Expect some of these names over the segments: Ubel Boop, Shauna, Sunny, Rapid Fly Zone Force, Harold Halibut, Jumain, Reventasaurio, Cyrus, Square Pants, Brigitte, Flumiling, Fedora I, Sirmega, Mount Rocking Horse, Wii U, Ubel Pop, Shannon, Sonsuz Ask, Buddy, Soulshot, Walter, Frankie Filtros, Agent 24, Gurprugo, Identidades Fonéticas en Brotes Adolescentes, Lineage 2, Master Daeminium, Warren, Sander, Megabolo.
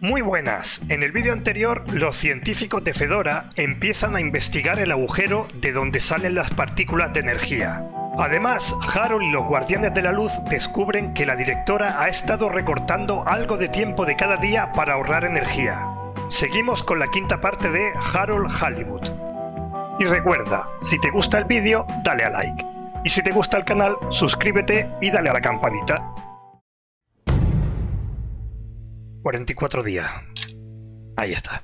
Muy buenas, en el vídeo anterior los científicos de Fedora empiezan a investigar el agujero de donde salen las partículas de energía. Además, Harold y los Guardianes de la Luz descubren que la directora ha estado recortando algo de tiempo de cada día para ahorrar energía. Seguimos con la quinta parte de Harold Halibut. Y recuerda, si te gusta el vídeo, dale a like. Y si te gusta el canal, suscríbete y dale a la campanita. 44 días. Ahí está.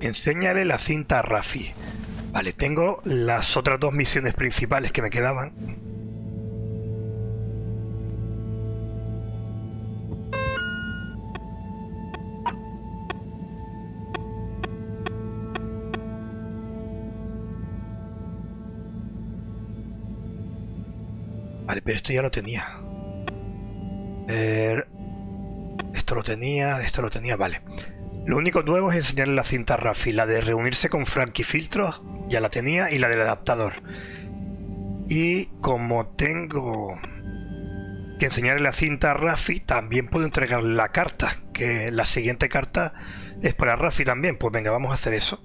Enséñale la cinta a Rafi. Vale, tengo las otras dos misiones principales que me quedaban. Vale, pero esto ya lo tenía. Esto lo tenía, vale. Lo único nuevo es enseñarle la cinta a Rafi. La de reunirse con Frankie Filtros ya la tenía, y la del adaptador. Y como tengo que enseñarle la cinta a Rafi, también puedo entregarle la carta, que la siguiente carta es para Rafi también. Pues venga, vamos a hacer eso.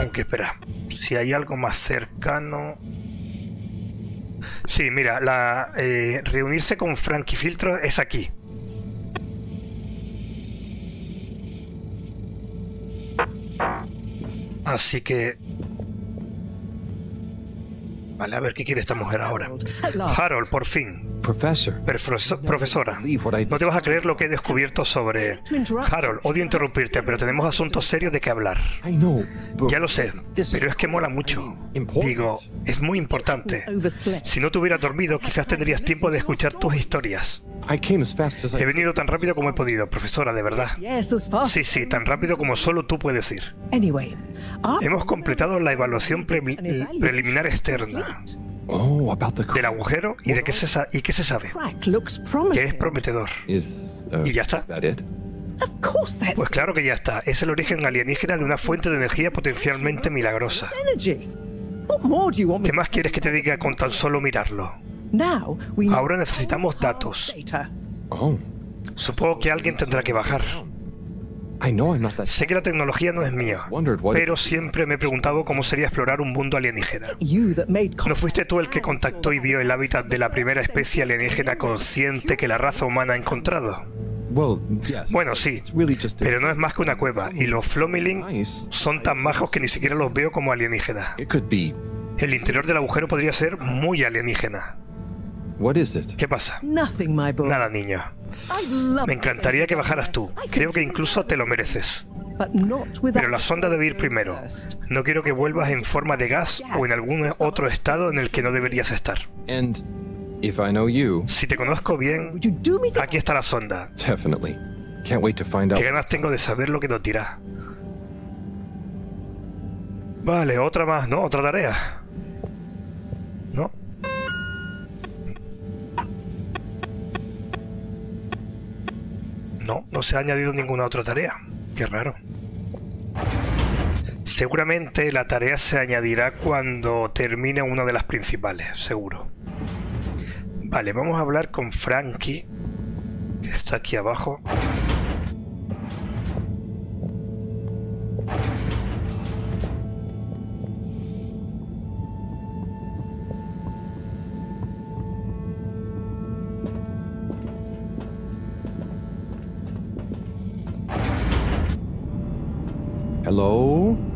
Aunque espera, si hay algo más cercano... Sí, mira, la reunirse con Frankie Filtros es aquí. Así que... Vale, a ver qué quiere esta mujer ahora. Harold, por fin. Profesora, no te vas a creer lo que he descubierto sobre... Harold, odio interrumpirte, pero tenemos asuntos serios de qué hablar. Ya lo sé, pero es que mola mucho. Digo, es muy importante. Si no te hubieras dormido, quizás tendrías tiempo de escuchar tus historias. He venido tan rápido como he podido, profesora, de verdad. Sí, sí, tan rápido como solo tú puedes ir. Hemos completado la evaluación preliminar externa. Del agujero y de qué se sabe. Que es prometedor. ¿Y ya está? Pues claro que ya está. Es el origen alienígena de una fuente de energía potencialmente milagrosa. ¿Qué más quieres que te diga con tan solo mirarlo? Ahora necesitamos datos. Supongo que alguien tendrá que bajar. Sé que la tecnología no es mía, pero siempre me he preguntado cómo sería explorar un mundo alienígena. ¿No fuiste tú el que contactó y vio el hábitat de la primera especie alienígena consciente que la raza humana ha encontrado? Bueno, sí, pero no es más que una cueva, y los Flumiling son tan majos que ni siquiera los veo como alienígenas. El interior del agujero podría ser muy alienígena. ¿Qué pasa? Nada, niño. Me encantaría que bajaras tú. Creo que incluso te lo mereces. Pero la sonda debe ir primero. No quiero que vuelvas en forma de gas o en algún otro estado en el que no deberías estar. Si te conozco bien, aquí está la sonda. Qué ganas tengo de saber lo que nos dirá. Vale, otra más, ¿no? Otra tarea. ¿No? No, no se ha añadido ninguna otra tarea. Qué raro. Seguramente la tarea se añadirá cuando termine una de las principales, seguro. Vale, vamos a hablar con Frankie, que está aquí abajo.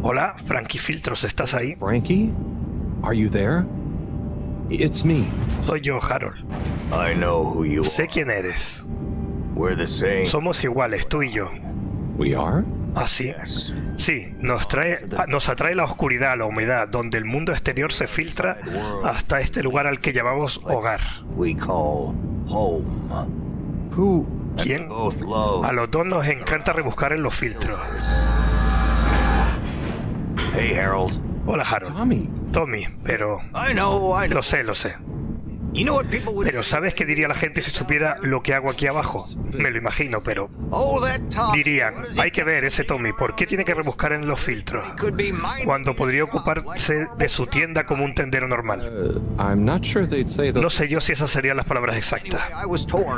Hola, Frankie Filtros, ¿estás ahí? Frankie, are you there? It's me. Soy yo, Harold. I know who you are. Sé quién eres. We're the same. Somos iguales, tú y yo. We are? Así es. Sí, nos atrae la oscuridad, la humedad, donde el mundo exterior se filtra hasta este lugar al que llamamos hogar. We call home. Who? ¿Quién? A los dos nos encanta rebuscar en los filtros. Hey, Harold. Hola, Harold. Tommy, pero... Lo sé, lo sé. Pero ¿sabes qué diría la gente si supiera lo que hago aquí abajo? Me lo imagino, pero... dirían, hay que ver ese Tommy, ¿por qué tiene que rebuscar en los filtros? Cuando podría ocuparse de su tienda como un tendero normal. No sé yo si esas serían las palabras exactas.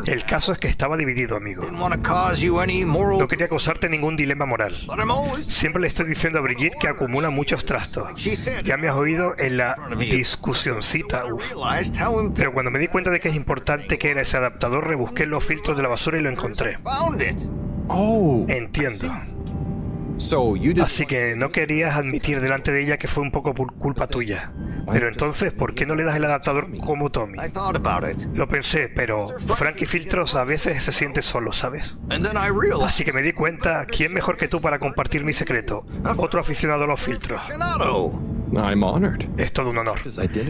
El caso es que estaba dividido, amigo. No quería causarte ningún dilema moral. Siempre le estoy diciendo a Brigitte que acumula muchos trastos. Ya me has oído en la discusioncita, Pero cuando me di cuenta de que es importante que era ese adaptador, rebusqué los filtros de la basura y lo encontré. Entiendo. Así que no querías admitir delante de ella que fue un poco por culpa tuya. Pero entonces, ¿por qué no le das el adaptador como Tommy? Lo pensé, pero Frankie Filtros a veces se siente solo, ¿sabes? Así que me di cuenta, ¿quién mejor que tú para compartir mi secreto? Otro aficionado a los filtros. Es todo un honor.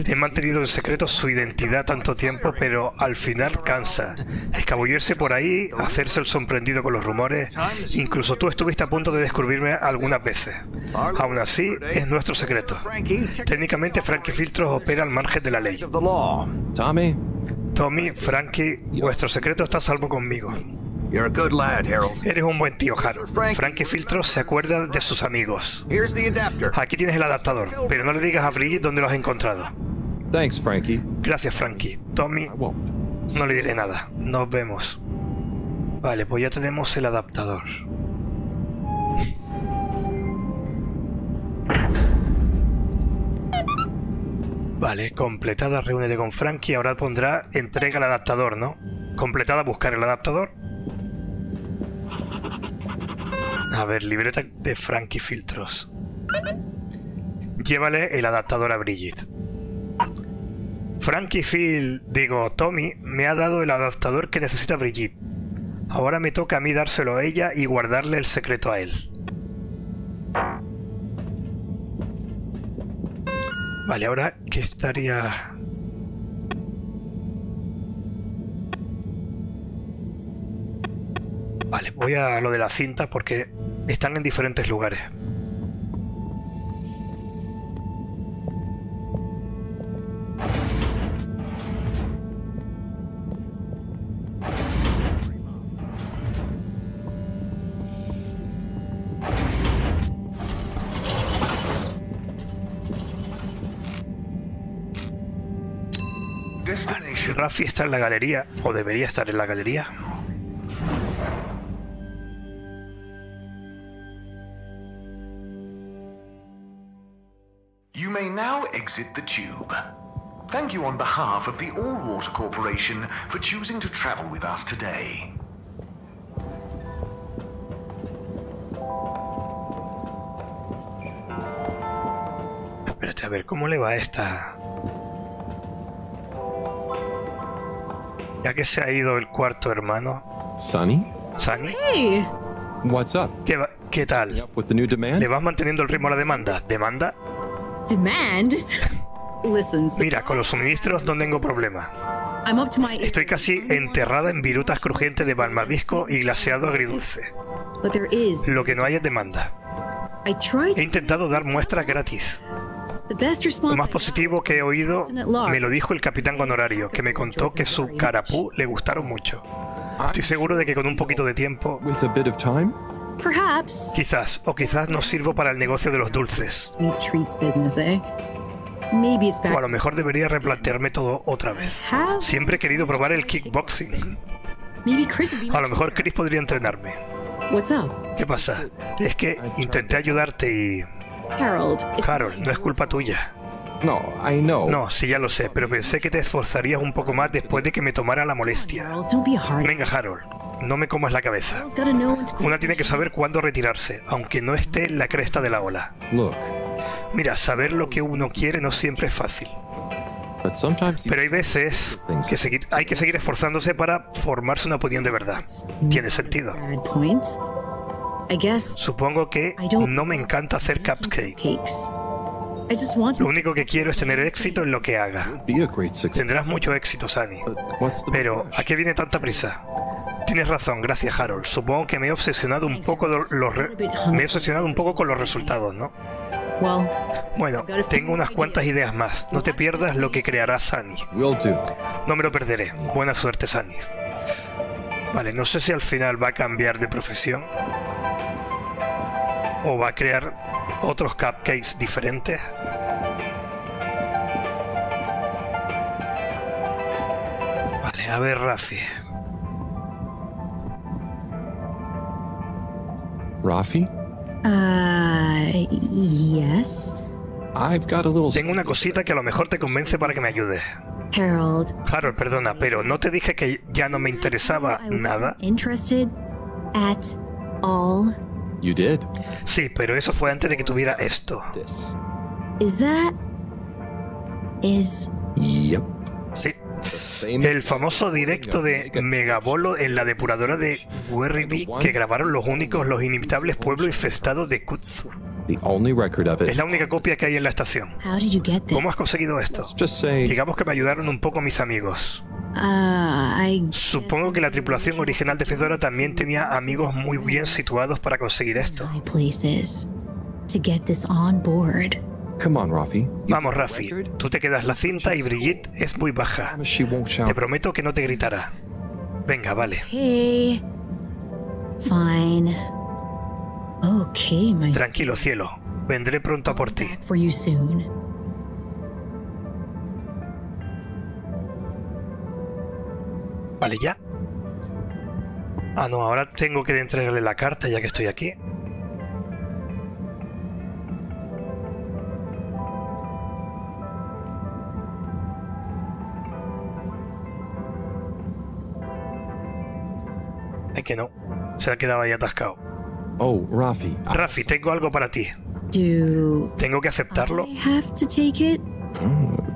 He mantenido en secreto su identidad tanto tiempo, pero al final cansa. Escabullirse por ahí, hacerse el sorprendido con los rumores. Incluso tú estuviste a punto de descubrirme algunas veces. Aún así, es nuestro secreto. Técnicamente, Frankie Filtros opera al margen de la ley. Tommy, Frankie, vuestro secreto está a salvo conmigo. Eres un buen tío, Harold. Frankie Filtros se acuerda de sus amigos. Aquí tienes el adaptador, pero no le digas a Brigitte dónde lo has encontrado. Gracias, Frankie. Tommy, no le diré nada. Nos vemos. Vale, pues ya tenemos el adaptador. Vale, completada, reúnete con Frankie. Ahora pondrá entrega el adaptador, ¿no? Completada, buscar el adaptador. A ver, libreta de Frankie Filtros. Llévale el adaptador a Brigitte. Frankie Tommy, me ha dado el adaptador que necesita Brigitte. Ahora me toca a mí dárselo a ella y guardarle el secreto a él. Vale, ahora que estaría... Vale, voy a lo de la cinta porque están en diferentes lugares. Vale, Rafi está en la galería, o debería estar en la galería. Exit the tube. Thank you on behalf of the All Water Corporation for choosing to travel with us today. Espérate, a ver, ¿cómo le va a esta? Ya que se ha ido el cuarto hermano. Sunny? Hey. What's up? ¿Qué tal? With the new demand? ¿Le vas manteniendo el ritmo a la demanda? ¿Demanda? Mira, con los suministros no tengo problema. Estoy casi enterrada en virutas crujientes de balmavisco y glaseado agridulce. Lo que no hay es demanda. He intentado dar muestras gratis. Lo más positivo que he oído me lo dijo el capitán honorario, que me contó que su carapú le gustaron mucho. Estoy seguro de que con un poquito de tiempo... Quizás, o quizás no sirvo para el negocio de los dulces. O a lo mejor debería replantearme todo otra vez. Siempre he querido probar el kickboxing. A lo mejor Chris podría entrenarme. ¿Qué pasa? Es que intenté ayudarte y... Harold, no es culpa tuya. No, sí, ya lo sé, pero pensé que te esforzarías un poco más después de que me tomara la molestia. Venga, Harold. No me comas la cabeza. Una tiene que saber cuándo retirarse, aunque no esté en la cresta de la ola. Mira, saber lo que uno quiere no siempre es fácil. Pero hay veces que hay que seguir esforzándose para formarse una opinión de verdad. Tiene sentido. Supongo que no me encanta hacer cupcakes. Lo único que quiero es tener éxito en lo que haga. Tendrás mucho éxito, Sunny. Pero, ¿a qué viene tanta prisa? Tienes razón, gracias Harold. Supongo que me he obsesionado un poco con los resultados, ¿no? Bueno, tengo unas cuantas ideas más. No te pierdas lo que creará Sunny. No me lo perderé. Buena suerte, Sunny. Vale, no sé si al final va a cambiar de profesión o va a crear otros cupcakes diferentes. Vale, a ver, Rafi. Rafi? Yes. Tengo una cosita que a lo mejor te convence para que me ayudes. Harold, perdona, pero ¿no te dije que ya no me interesaba nada? Sí, pero eso fue antes de que tuviera esto. Sí. El famoso directo de Megabolo en la depuradora de Werribee que grabaron los inimitables pueblos infestados de Kutsu. Es la única copia que hay en la estación. ¿Cómo has conseguido esto? Digamos que me ayudaron un poco mis amigos. Supongo que la tripulación original de Fedora también tenía amigos muy bien situados para conseguir esto. Vamos, Rafi, tú te quedas la cinta y Brigitte es muy baja. Te prometo que no te gritará. Venga, vale. Tranquilo, cielo. Vendré pronto a por ti. Vale, ya. Ah, no, ahora tengo que entregarle la carta ya que estoy aquí. Es que no, se ha quedado ahí atascado. Oh, Rafi, tengo algo para ti. ¿Tengo que aceptarlo?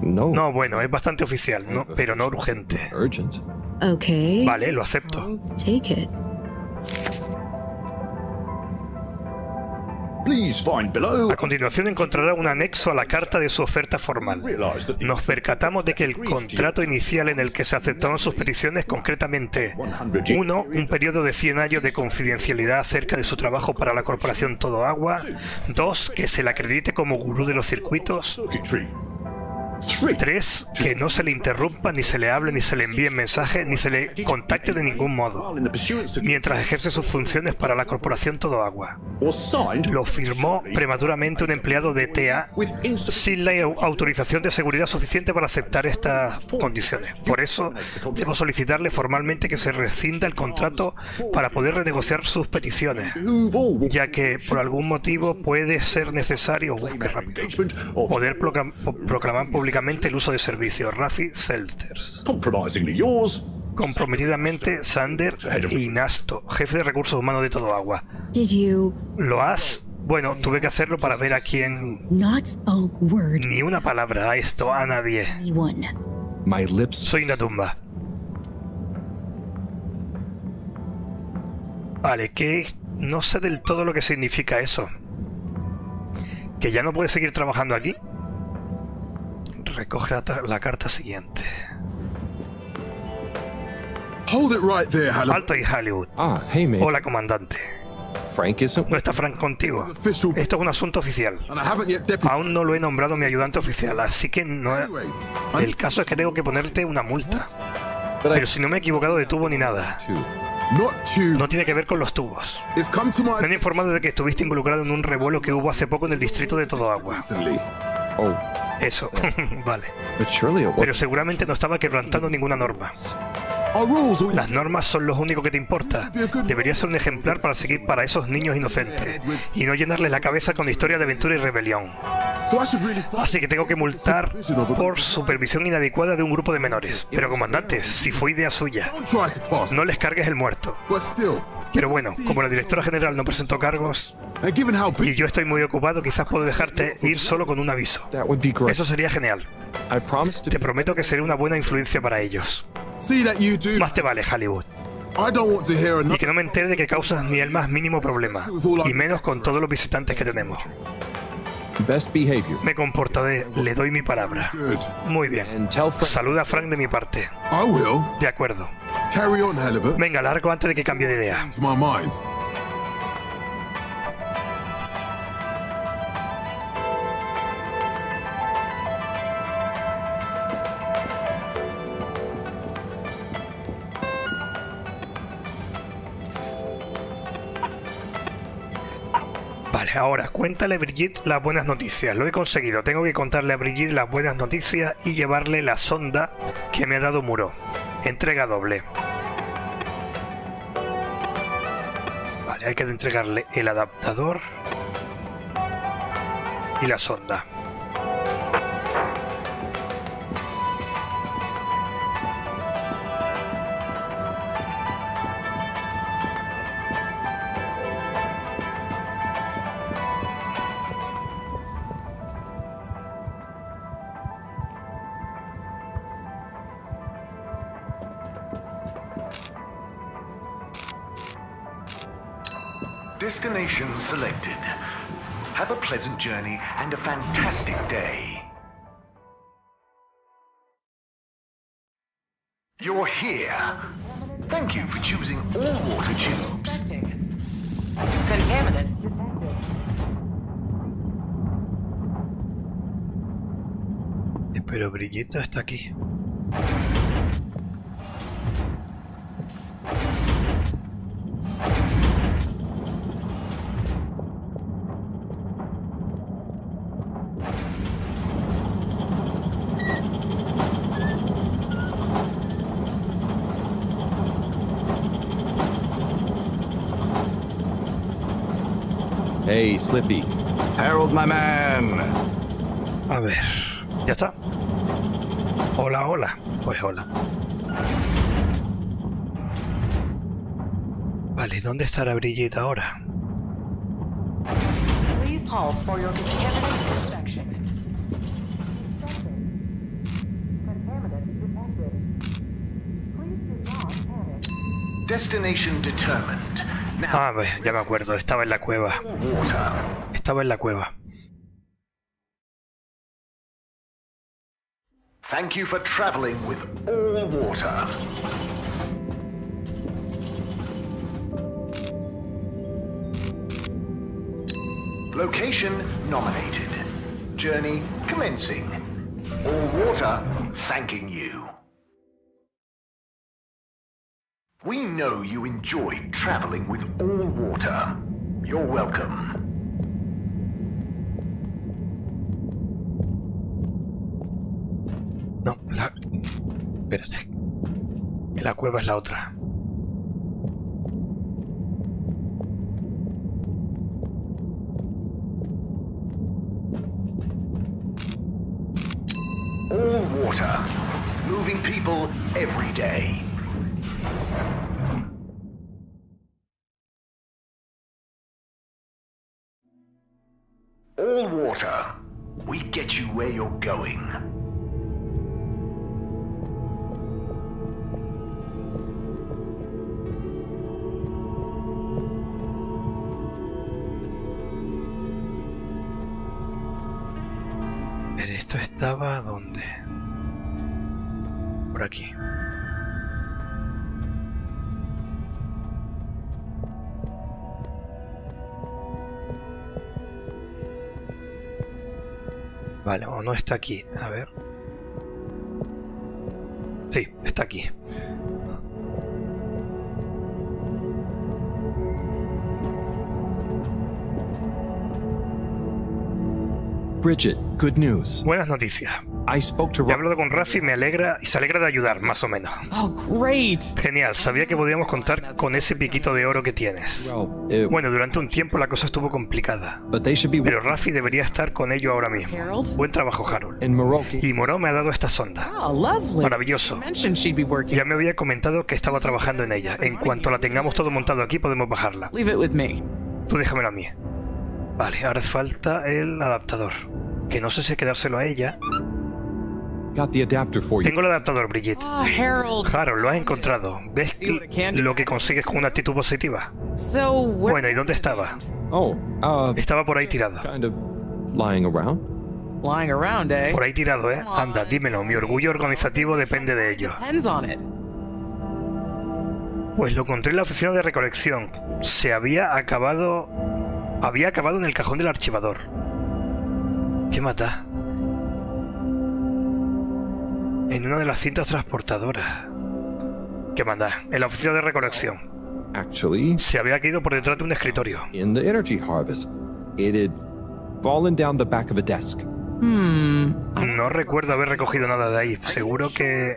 No, bueno, es bastante oficial, ¿no? Pero no urgente. Vale, lo acepto. A continuación encontrará un anexo a la carta de su oferta formal. Nos percatamos de que el contrato inicial en el que se aceptaron sus peticiones, concretamente 1. Un periodo de 100 años de confidencialidad acerca de su trabajo para la corporación Todo Agua. 2. Que se le acredite como gurú de los circuitos. 3. Que no se le interrumpa, ni se le hable, ni se le envíen mensajes, ni se le contacte de ningún modo, mientras ejerce sus funciones para la corporación Todo Agua. Lo firmó prematuramente un empleado de TA sin la autorización de seguridad suficiente para aceptar estas condiciones. Por eso, debo solicitarle formalmente que se rescinda el contrato para poder renegociar sus peticiones, ya que por algún motivo puede ser necesario poder proclamar públicamente el uso de servicios. Rafi Selters. Comprometidamente, Sander y Nasto, jefe de recursos humanos de Todo Agua. ¿Lo has? Bueno, tuve que hacerlo para ver a quién. Ni una palabra a esto, a nadie. Soy una tumba. Vale, que no sé del todo lo que significa eso. ¿Que ya no puedes seguir trabajando aquí? Recoge la carta siguiente. Hold it right there, Halibut. Alto ahí, Halibut. Hola, comandante. ¿No está Frank contigo? Esto es un asunto oficial. Aún no lo he nombrado mi ayudante oficial, así que no... El caso es que tengo que ponerte una multa. Pero si no me he equivocado de tubo ni nada. No tiene que ver con los tubos. Me han informado de que estuviste involucrado en un revuelo que hubo hace poco en el distrito de Todo Agua. Eso, vale. Pero seguramente no estaba quebrantando ninguna norma. Las normas son lo único que te importa. Deberías ser un ejemplar para seguir para esos niños inocentes y no llenarles la cabeza con historias de aventura y rebelión. Así que tengo que multar por supervisión inadecuada de un grupo de menores. Pero comandante, si fue idea suya, no les cargues el muerto. Pero bueno, como la directora general no presentó cargos y yo estoy muy ocupado, quizás puedo dejarte ir solo con un aviso. Eso sería genial. Te prometo que seré una buena influencia para ellos. Más te vale, Halibut. Y que no me entere de que causas ni el más mínimo problema, y menos con todos los visitantes que tenemos. Me comportaré, le doy mi palabra. Muy bien. Saluda a Frank de mi parte. De acuerdo. Carry on, Halibut. Venga, largo antes de que cambie de idea. To my mind. Vale, ahora, cuéntale a Brigitte las buenas noticias. Lo he conseguido. Tengo que contarle a Brigitte las buenas noticias y llevarle la sonda que me ha dado Muro. Entrega doble. Vale, hay que entregarle el adaptador y la sonda. Destination selected. Have a pleasant journey and a fantastic day. You're here. Thank you for choosing all water tubes. Contaminant. Pero Brigitte está aquí. Hey, Slippy. Harold, my man. A ver, ya está. Hola, hola. Pues hola. Vale, ¿dónde estará Brigitte ahora? Destination determined. Ah, ya me acuerdo, estaba en la cueva. Estaba en la cueva. Thank you for traveling with all water. Location nominated. Journey commencing. All water thanking you. We know you enjoy traveling with all water. You're welcome. No, la... Espérate. Que la cueva es la otra. All water. Moving people every day. All water. We get you where you're going. Pero esto estaba ¿dónde? Por aquí. Vale, o no está aquí, a ver. Sí, está aquí. Brigitte, good news. Buenas noticias. He hablado con Rafi, me alegra y se alegra de ayudar, más o menos. Oh, great. Genial, sabía que podíamos contar con ese piquito de oro que tienes. Bueno, durante un tiempo la cosa estuvo complicada, pero Rafi debería estar con ello ahora mismo. Buen trabajo, Harold. Y Moreau me ha dado esta sonda. Maravilloso. Ya me había comentado que estaba trabajando en ella. En cuanto la tengamos todo montado aquí, podemos bajarla. Tú déjamelo a mí. Vale, ahora falta el adaptador, que no sé si quedárselo a ella. Tengo el adaptador, Brigitte. Harold, lo has encontrado. ¿Ves lo que consigues con una actitud positiva? Bueno, ¿y dónde estaba? Estaba por ahí tirado. Por ahí tirado, ¿eh? Anda, dímelo. Mi orgullo organizativo depende de ello. Pues lo encontré en la oficina de recolección. Se había acabado... había acabado en el cajón del archivador. ¿Qué mata? En una de las cintas transportadoras. ¿Qué manda? En la oficina de recolección. Se había caído por detrás de un escritorio. En el energy harvest, it had fallen down the back of a desk. No recuerdo haber recogido nada de ahí. Seguro que...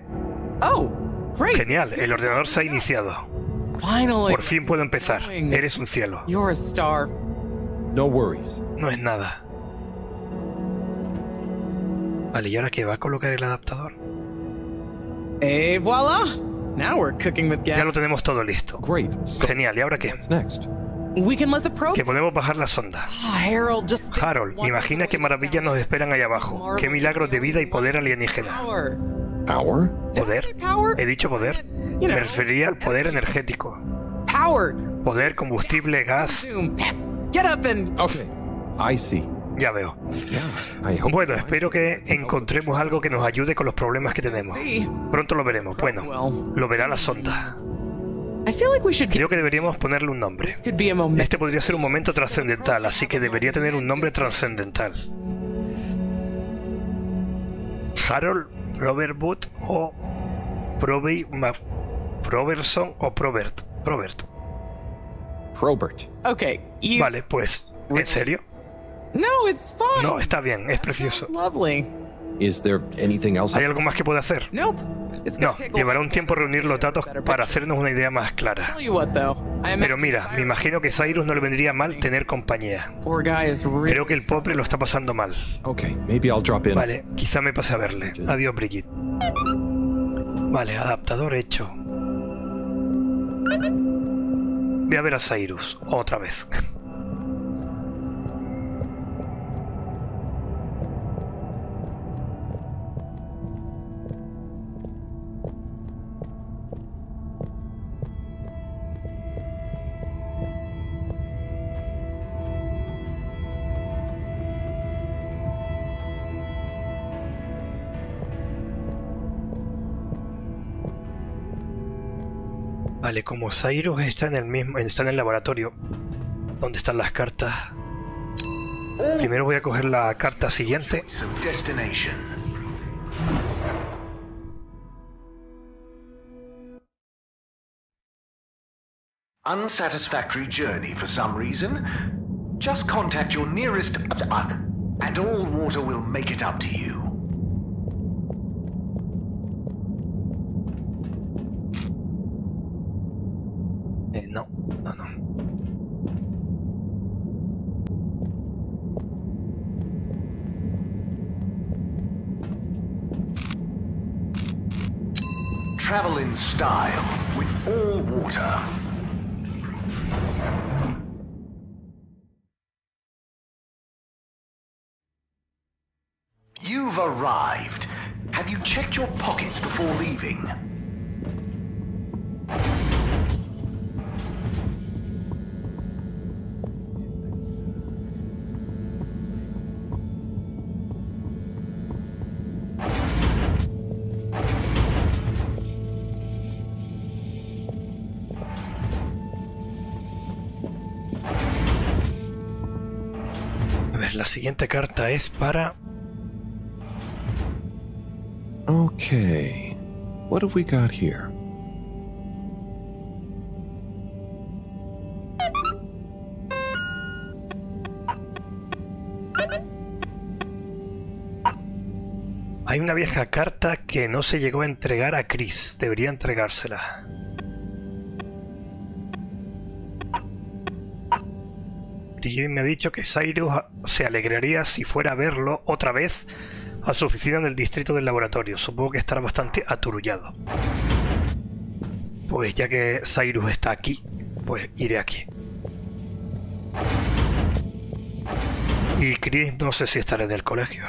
Oh, great. Genial, el ordenador se ha iniciado. Finally. Por fin puedo empezar. Eres un cielo. You're a star. No worries. No es nada. Vale, ¿y ahora qué? ¿Va a colocar el adaptador? Et voilà. Now we're cooking with gas. Ya lo tenemos todo listo. Great. So, genial, ¿y ahora qué? Next. We can let the probe... Que podemos bajar la sonda. Oh, Harold, imagina qué maravillas nos esperan ahí abajo. Qué milagros de vida y poder alienígena. ¿Power? ¿Poder? ¿He dicho poder? Me refería al poder energético. Poder, combustible, gas... Okay. I see. Ya veo. Bueno, espero que encontremos algo que nos ayude con los problemas que tenemos. Pronto lo veremos. Bueno, lo verá la sonda. Creo que deberíamos ponerle un nombre. Este podría ser un momento trascendental, así que debería tener un nombre trascendental. Harold Halibut o Proberson o Probert. Probert. Okay, vale, pues, ¿en serio? No, it's fine. No, está bien, es precioso. ¿Hay algo más que pueda hacer? No, llevará un tiempo reunir los datos para hacernos una idea más clara. Pero mira, me imagino que Cyrus no le vendría mal tener compañía. Creo que el pobre lo está pasando mal. Vale, quizá me pase a verle. Adiós, Brigitte. Vale, adaptador hecho. Voy a ver a Cyrus otra vez. Vale, como Cyrus está en el mismo, está en el laboratorio donde están las cartas. Primero voy a coger la carta siguiente. Unsatisfactory journey for some reason. Just contact your nearest and All Water will make it up to you. No. Travel in style with All Water. You've arrived. Have you checked your pockets before leaving? La siguiente carta es para... Okay. What have we got here? Hay una vieja carta que no se llegó a entregar a Chris. Debería entregársela. Y me ha dicho que Cyrus se alegraría si fuera a verlo otra vez a su oficina en el distrito del laboratorio. Supongo que estará bastante aturullado. Pues ya que Cyrus está aquí, pues iré aquí. Y Chris no sé si estará en el colegio.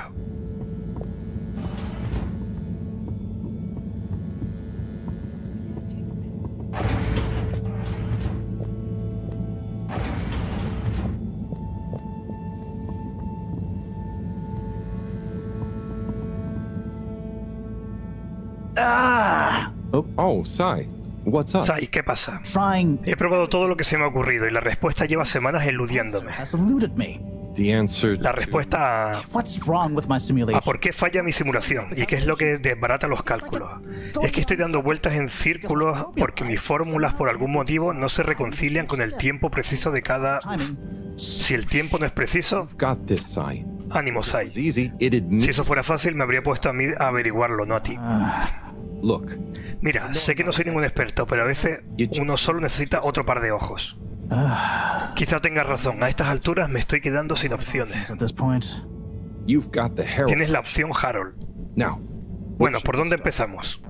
Oh, sorry. What's up? Sai, ¿qué pasa? He probado todo lo que se me ha ocurrido y la respuesta lleva semanas eludiéndome. La respuesta a por qué falla mi simulación y qué es lo que desbarata los cálculos. Es que estoy dando vueltas en círculos porque mis fórmulas por algún motivo no se reconcilian con el tiempo preciso de cada... Si el tiempo no es preciso... Ánimo, Sai. Si eso fuera fácil me habría puesto a mí a averiguarlo, no a ti. Mira, sé que no soy ningún experto, pero a veces uno solo necesita otro par de ojos. Quizá tengas razón, a estas alturas me estoy quedando sin opciones. Tienes la opción Harold. Bueno, ¿por dónde empezamos?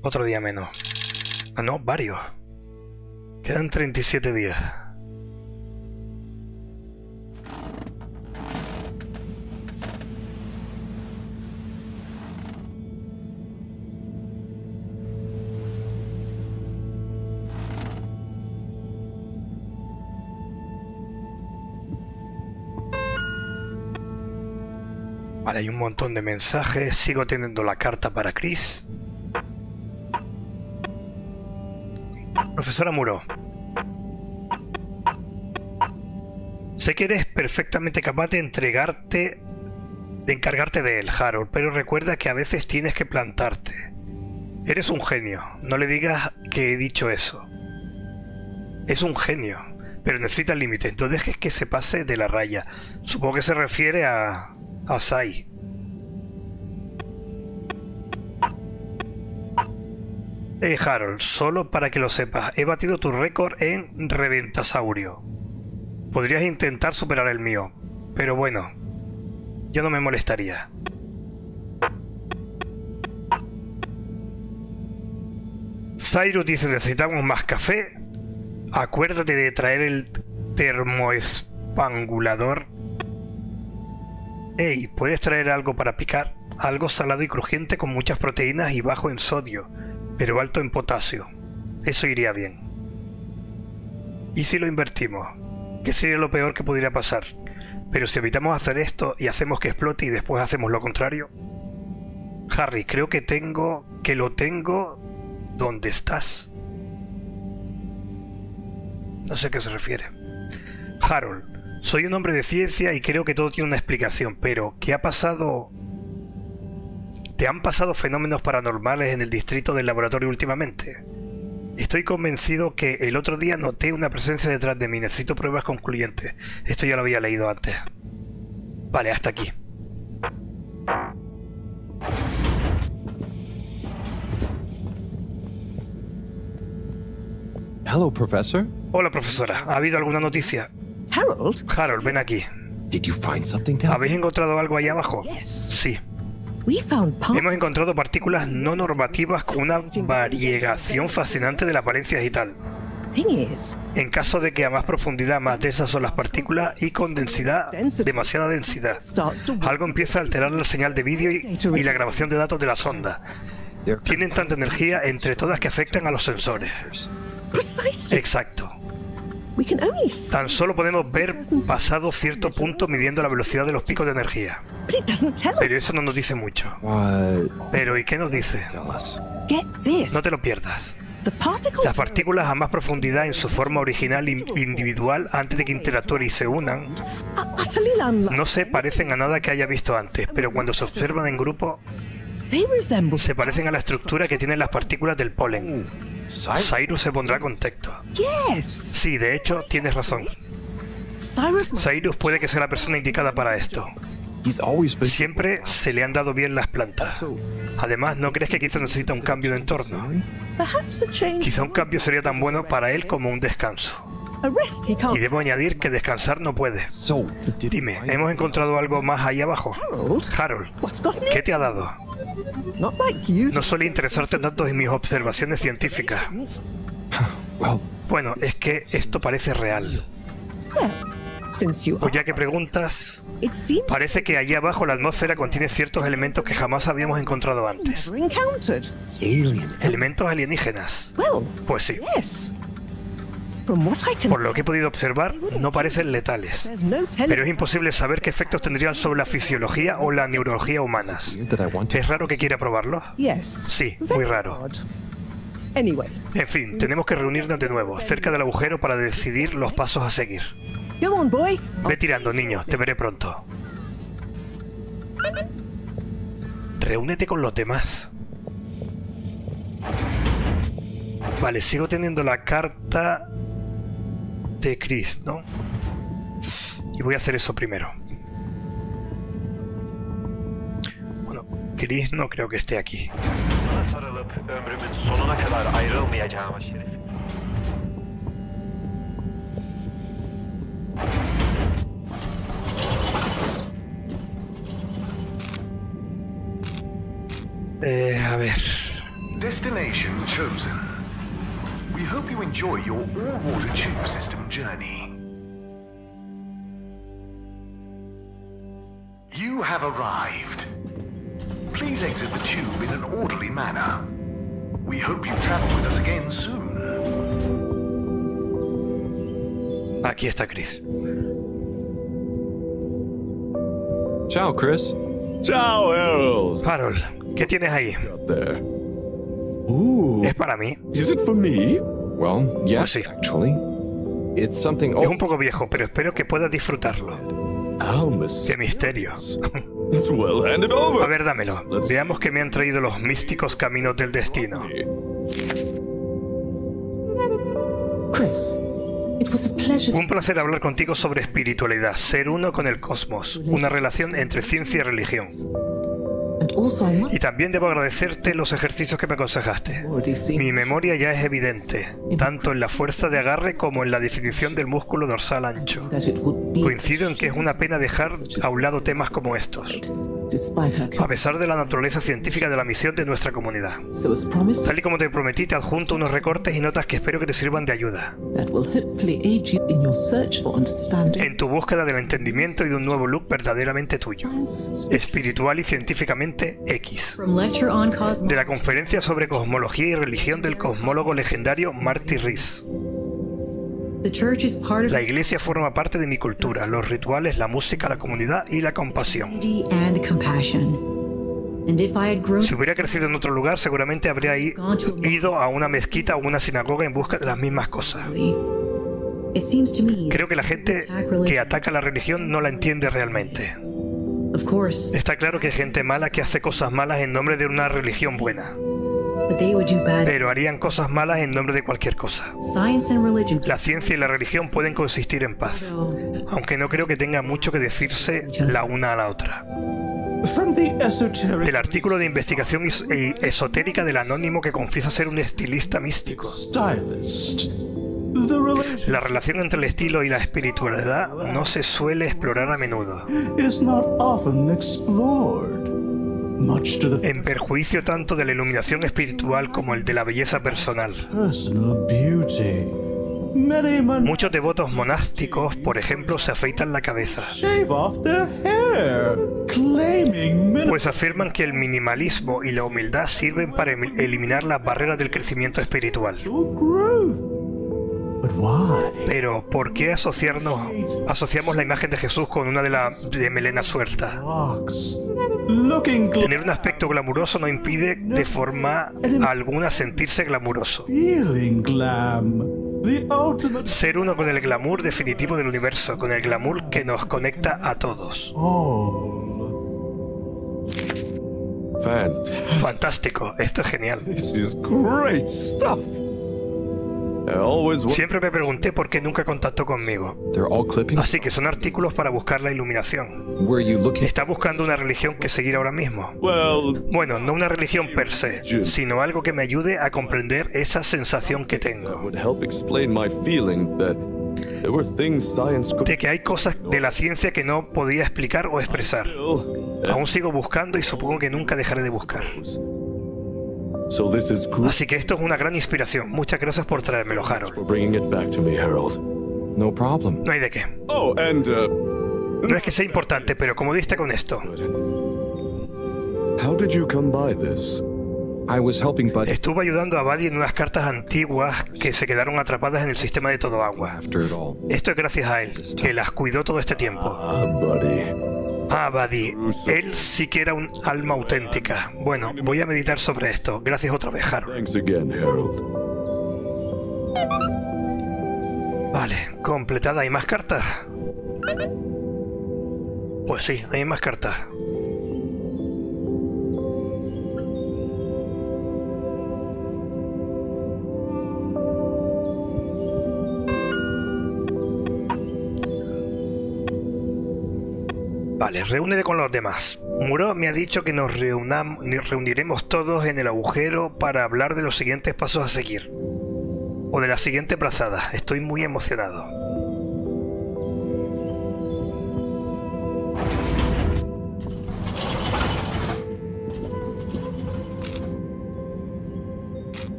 Otro día menos. Ah, no, varios. Quedan 37 días. Vale, hay un montón de mensajes. Sigo teniendo la carta para Chris. Profesora Muro, sé que eres perfectamente capaz de encargarte de él, Harold, pero recuerda que a veces tienes que plantarte. Eres un genio, no le digas que he dicho eso. Es un genio, pero necesita límites, no dejes que se pase de la raya. Supongo que se refiere a Sai. Harold, solo para que lo sepas, he batido tu récord en Reventasaurio. Podrías intentar superar el mío, pero bueno, yo no me molestaría. Cyrus dice, necesitamos más café. Acuérdate de traer el termoespangulador. Hey, ¿puedes traer algo para picar? Algo salado y crujiente con muchas proteínas y bajo en sodio, pero alto en potasio. Eso iría bien. ¿Y si lo invertimos? ¿Qué sería lo peor que pudiera pasar? Pero si evitamos hacer esto y hacemos que explote y después hacemos lo contrario... Harry, creo que lo tengo... ¿Dónde estás? No sé a qué se refiere. Harold, soy un hombre de ciencia y creo que todo tiene una explicación, pero ¿qué ha pasado...? ¿Te han pasado fenómenos paranormales en el distrito del laboratorio últimamente? Estoy convencido que el otro día noté una presencia detrás de mí. Necesito pruebas concluyentes. Esto ya lo había leído antes. Vale, hasta aquí. Hello, professor. Hola, profesora. ¿Ha habido alguna noticia? Harold, ven aquí. ¿Habéis encontrado algo ahí abajo? Sí. Hemos encontrado partículas no normativas con una variegación fascinante de la apariencia digital. En caso de que a más profundidad más densas son las partículas y con densidad, demasiada densidad, algo empieza a alterar la señal de vídeo y la grabación de datos de las ondas. Tienen tanta energía entre todas que afectan a los sensores. Exacto. Tan solo podemos ver pasado cierto punto midiendo la velocidad de los picos de energía. Pero eso no nos dice mucho. Pero ¿y qué nos dice? No te lo pierdas. Las partículas a más profundidad en su forma original individual antes de que interactúen y se unan no se parecen a nada que haya visto antes, pero cuando se observan en grupo se parecen a la estructura que tienen las partículas del polen. Cyrus se pondrá contexto. Sí, de hecho, tienes razón. Cyrus puede que sea la persona indicada para esto. Siempre se le han dado bien las plantas. Además, ¿no crees que quizá necesita un cambio de entorno? Quizá un cambio sería tan bueno para él como un descanso. Y debo añadir que descansar no puede. Dime, ¿hemos encontrado algo más ahí abajo? Harold, ¿qué te ha dado? No suele interesarte tanto en mis observaciones científicas. Bueno, es que esto parece real. Pues ya que preguntas, parece que allí abajo la atmósfera contiene ciertos elementos que jamás habíamos encontrado antes. Elementos alienígenas. Pues sí. Por lo que he podido observar, no parecen letales, pero es imposible saber qué efectos tendrían sobre la fisiología o la neurología humanas. ¿Es raro que quiera probarlos? Sí, muy raro. En fin, tenemos que reunirnos de nuevo, cerca del agujero para decidir los pasos a seguir. Ve tirando, niño, te veré pronto. Reúnete con los demás. Vale, sigo teniendo la carta de Chris, ¿no? Y voy a hacer eso primero. Bueno, Chris no creo que esté aquí. A ver. Destination chosen. We hope you enjoy your all-water tube system journey. You have arrived. Please exit the tube in an orderly manner. We hope you travel with us again soon. Aquí está Chris. Ciao, Chris. Ciao, Harold. Harold, ¿qué tienes ahí? ¿Es para mí? Pues sí. Es un poco viejo, pero espero que puedas disfrutarlo. ¡Qué misterio! A ver, dámelo. Veamos que me han traído los místicos caminos del destino. Chris, un placer hablar contigo sobre espiritualidad, ser uno con el cosmos, una relación entre ciencia y religión. Y también debo agradecerte los ejercicios que me aconsejaste. Mi memoria ya es evidente, tanto en la fuerza de agarre como en la definición del músculo dorsal ancho. Coincido en que es una pena dejar a un lado temas como estos, a pesar de la naturaleza científica de la misión de nuestra comunidad. Tal y como te prometí, te adjunto unos recortes y notas que espero que te sirvan de ayuda en tu búsqueda del entendimiento y de un nuevo look verdaderamente tuyo, espiritual y científicamente X. De la conferencia sobre cosmología y religión del cosmólogo legendario Martin Rees. La iglesia forma parte de mi cultura, los rituales, la música, la comunidad y la compasión. Si hubiera crecido en otro lugar, seguramente habría ido a una mezquita o una sinagoga en busca de las mismas cosas. Creo que la gente que ataca la religión no la entiende realmente. Está claro que hay gente mala que hace cosas malas en nombre de una religión buena. Pero harían cosas malas en nombre de cualquier cosa. La ciencia y la religión pueden coexistir en paz, aunque no creo que tenga mucho que decirse la una a la otra. El artículo de investigación esotérica del anónimo que confiesa ser un estilista místico. La relación entre el estilo y la espiritualidad no se suele explorar a menudo. En perjuicio tanto de la iluminación espiritual como el de la belleza personal. Muchos devotos monásticos, por ejemplo, se afeitan la cabeza, pues afirman que el minimalismo y la humildad sirven para eliminar las barreras del crecimiento espiritual. Pero, ¿por qué asociamos la imagen de Jesús con una de melena suelta? Tener un aspecto glamuroso no impide de forma alguna sentirse glamuroso. Ser uno con el glamour definitivo del universo, con el glamour que nos conecta a todos. Fantástico, esto es genial. Siempre me pregunté por qué nunca contactó conmigo. Así que son artículos para buscar la iluminación. ¿Está buscando una religión que seguir ahora mismo? Bueno, no una religión per se, sino algo que me ayude a comprender esa sensación que tengo. De que hay cosas de la ciencia que no podía explicar o expresar. Aún sigo buscando y supongo que nunca dejaré de buscar. Así que esto es una gran inspiración. Muchas gracias por traérmelo, Harold. No hay de qué. No es que sea importante, pero ¿cómo diste con esto? Estuve ayudando a Buddy en unas cartas antiguas que se quedaron atrapadas en el sistema de todo agua. Esto es gracias a él, que las cuidó todo este tiempo. Buddy, él sí que era un alma auténtica. Bueno, voy a meditar sobre esto. Gracias otra vez, Harold. Vale, completada. ¿Hay más cartas? Pues sí, hay más cartas. Vale, reúnete con los demás. Muro me ha dicho que nos reuniremos todos en el agujero para hablar de los siguientes pasos a seguir. O de la siguiente brazada. Estoy muy emocionado.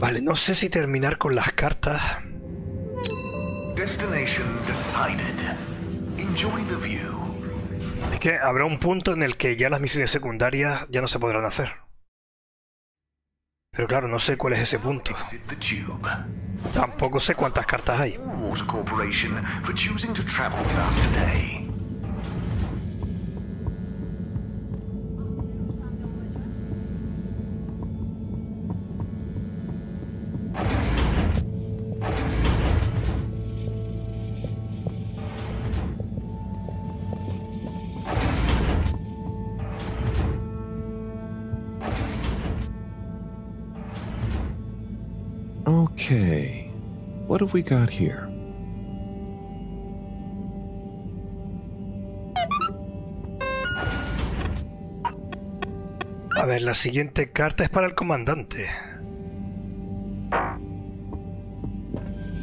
Vale, no sé si terminar con las cartas. Destination decided. Enjoy the view. Es que habrá un punto en el que ya las misiones secundarias ya no se podrán hacer. Pero claro, no sé cuál es ese punto. Tampoco sé cuántas cartas hay. Okay, what have we got here? A ver, la siguiente carta es para el comandante.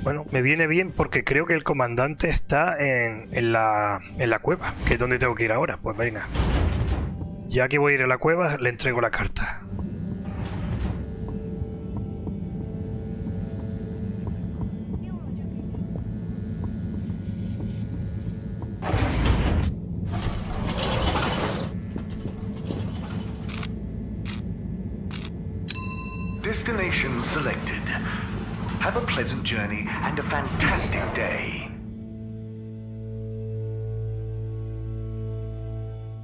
Bueno, me viene bien porque creo que el comandante está en la cueva, que es donde tengo que ir ahora. Pues venga, ya que voy a ir a la cueva, le entrego la carta. Destination selected. Have a pleasant journey and a fantastic day.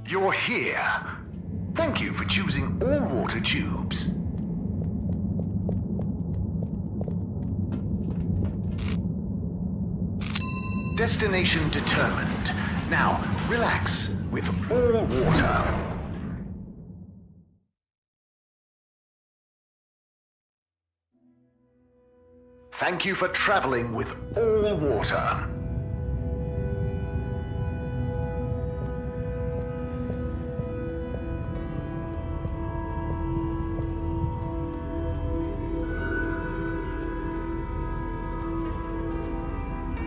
You're here. Thank you for choosing all water tubes. Destination determined. Now, relax with all water. Thank you for traveling with all water.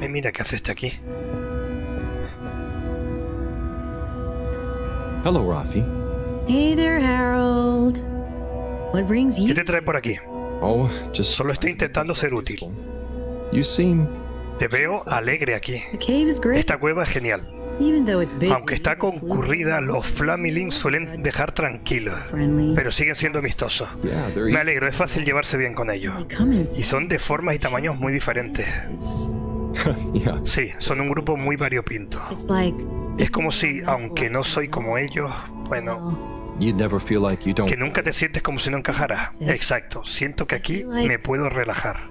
Mira qué hace este aquí. Hello, Rafi. Hey there, Harold. What brings you? ¿Qué te trae por aquí? Solo estoy intentando ser útil. Te veo alegre aquí. Esta cueva es genial. Aunque está concurrida, los Flumiling suelen dejar tranquilos, pero siguen siendo amistosos. Me alegro, es fácil llevarse bien con ellos. Y son de formas y tamaños muy diferentes. Sí, son un grupo muy variopinto. Es como si, aunque no soy como ellos, bueno... Que nunca te sientes como si no encajaras. Exacto, siento que aquí me puedo relajar.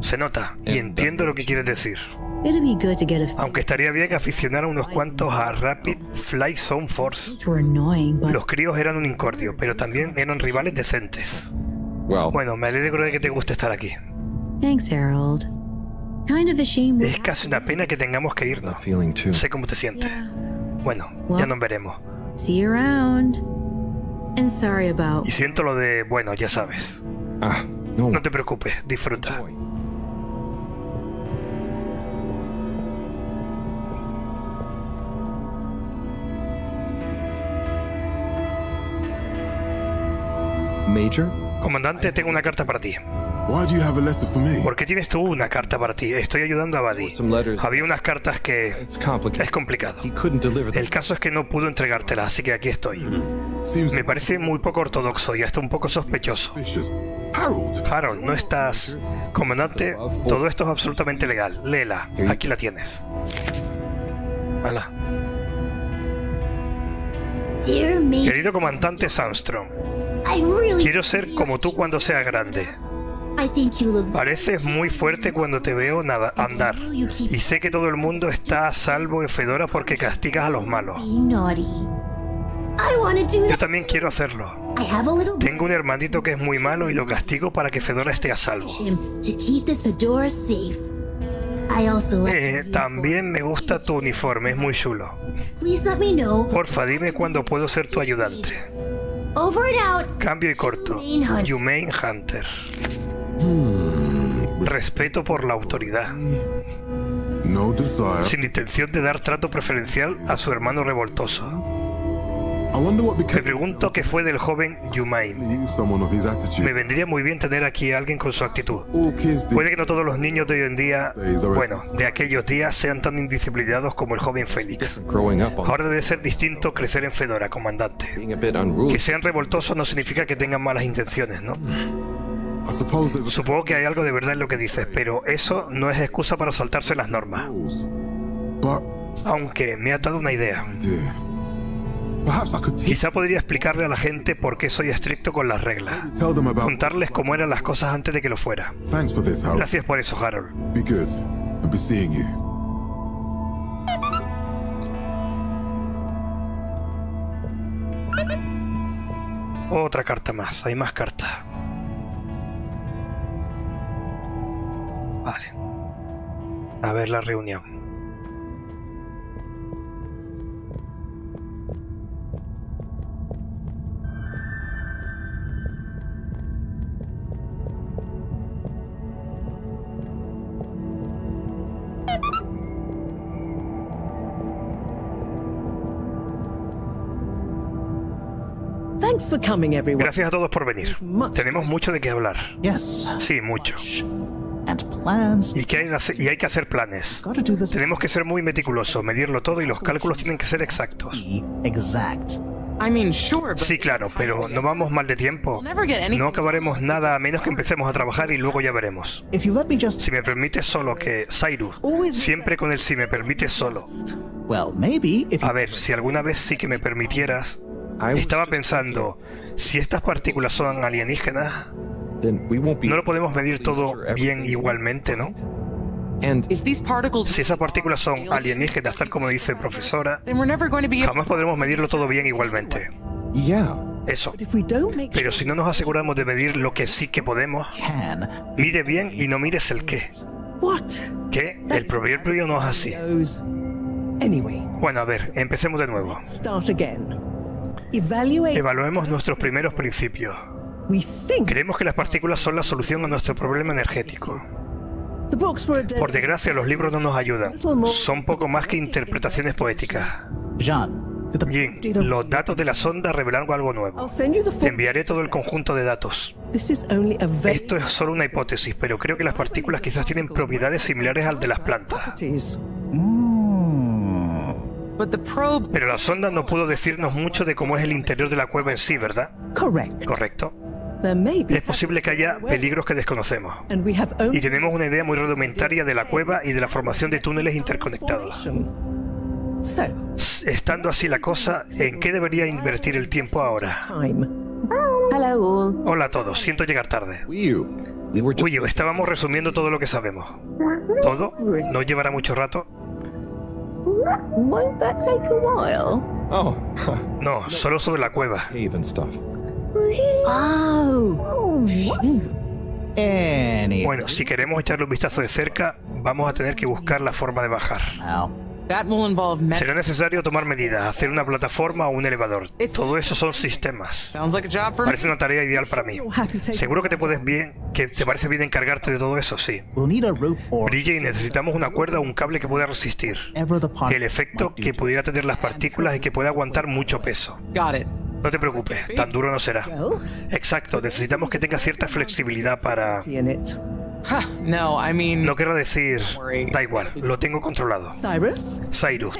Se nota, y entiendo lo que quieres decir. Aunque estaría bien aficionar a unos cuantos a Rapid Fly Zone Force. Los críos eran un incordio, pero también eran rivales decentes. Bueno, me alegro de que te guste estar aquí. Thanks, Harold. Es casi una pena que tengamos que irnos. Sé cómo te sientes. Bueno, ya nos veremos. Y siento lo de... bueno, ya sabes. No te preocupes, disfruta. Comandante, tengo una carta para ti. ¿Por qué tienes tú una carta para ti? Estoy ayudando a Buddy. Había unas cartas que... es complicado. El caso es que no pudo entregártelas, así que aquí estoy. Me parece muy poco ortodoxo y hasta un poco sospechoso. Harold, no estás... Comandante, todo esto es absolutamente legal. Léela. Aquí la tienes. Hala. Querido comandante Sandstrom, quiero ser como tú cuando sea grande. Pareces muy fuerte cuando te veo andar. Y sé que todo el mundo está a salvo en Fedora porque castigas a los malos. Yo también quiero hacerlo. Tengo un hermanito que es muy malo y lo castigo para que Fedora esté a salvo. También me gusta tu uniforme, es muy chulo. Porfa, dime cuándo puedo ser tu ayudante. Cambio y corto. Jumain Hunter. Respeto por la autoridad. Sin intención de dar trato preferencial a su hermano revoltoso. Me pregunto qué fue del joven Jumain. Me vendría muy bien tener aquí a alguien con su actitud. Puede que no todos los niños de hoy en día, bueno, de aquellos días, sean tan indisciplinados como el joven Félix. Ahora debe ser distinto crecer en Fedora, comandante. Que sean revoltosos no significa que tengan malas intenciones, ¿no? Supongo que hay algo de verdad en lo que dices, pero eso no es excusa para saltarse las normas. Aunque me ha dado una idea. Quizá podría explicarle a la gente por qué soy estricto con las reglas. Contarles cómo eran las cosas antes de que lo fuera. Gracias por eso, Harold. Otra carta más, hay más cartas. Vale. A ver la reunión. Gracias a todos por venir. Tenemos mucho de qué hablar. Sí, mucho. Y hay que hacer planes. Tenemos que ser muy meticulosos, medirlo todo y los cálculos tienen que ser exactos. Sí, claro, pero no vamos mal de tiempo. No acabaremos nada a menos que empecemos a trabajar y luego ya veremos. Si me permites solo que... Cyrus, siempre con el si me permites solo. A ver, si alguna vez sí que me permitieras... Estaba pensando, si estas partículas son alienígenas... No lo podemos medir todo bien igualmente, ¿no? Si esas partículas son alienígenas, tal como dice profesora, jamás podremos medirlo todo bien igualmente. Eso. Pero si no nos aseguramos de medir lo que sí que podemos, mide bien y no mires el qué. ¿Qué? El proverbio no es así. Bueno, a ver, empecemos de nuevo. Evaluemos nuestros primeros principios. Creemos que las partículas son la solución a nuestro problema energético. Por desgracia, los libros no nos ayudan. Son poco más que interpretaciones poéticas. Bien, los datos de la sonda revelan algo nuevo. Te enviaré todo el conjunto de datos. Esto es solo una hipótesis, pero creo que las partículas quizás tienen propiedades similares al de las plantas. Pero la sonda no pudo decirnos mucho de cómo es el interior de la cueva en sí, ¿verdad? Correcto. Es posible que haya peligros que desconocemos. Y tenemos una idea muy rudimentaria de la cueva y de la formación de túneles interconectados. Estando así la cosa, ¿en qué debería invertir el tiempo ahora? Hola a todos, siento llegar tarde. Wii U, estábamos resumiendo todo lo que sabemos. ¿Todo? ¿No llevará mucho rato? No, solo sobre la cueva. Bueno, si queremos echarle un vistazo de cerca, vamos a tener que buscar la forma de bajar. Será necesario tomar medidas, hacer una plataforma o un elevador. Todo eso son sistemas. Parece una tarea ideal para mí. Seguro que te parece bien encargarte de todo eso, sí. Brille, necesitamos una cuerda o un cable que pueda resistir el efecto que pudiera tener las partículas y que pueda aguantar mucho peso. No te preocupes, tan duro no será. Exacto, necesitamos que tenga cierta flexibilidad para... No quiero decir... Da igual, lo tengo controlado. Cyrus,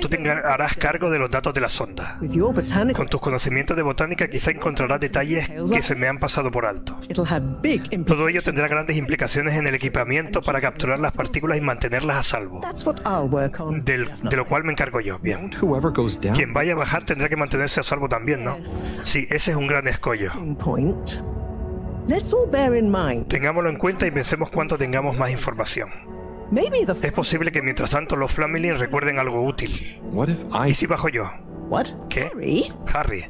tú te harás cargo de los datos de la sonda. Con tus conocimientos de botánica quizá encontrarás detalles que se me han pasado por alto. Todo ello tendrá grandes implicaciones en el equipamiento para capturar las partículas y mantenerlas a salvo. De lo cual me encargo yo, bien. Quien vaya a bajar tendrá que mantenerse a salvo también, ¿no? Sí, ese es un gran escollo. Tengámoslo en cuenta y pensemos cuando tengamos más información. Es posible que mientras tanto los Flumiling recuerden algo útil. ¿Y si bajo yo? ¿Qué? Harry.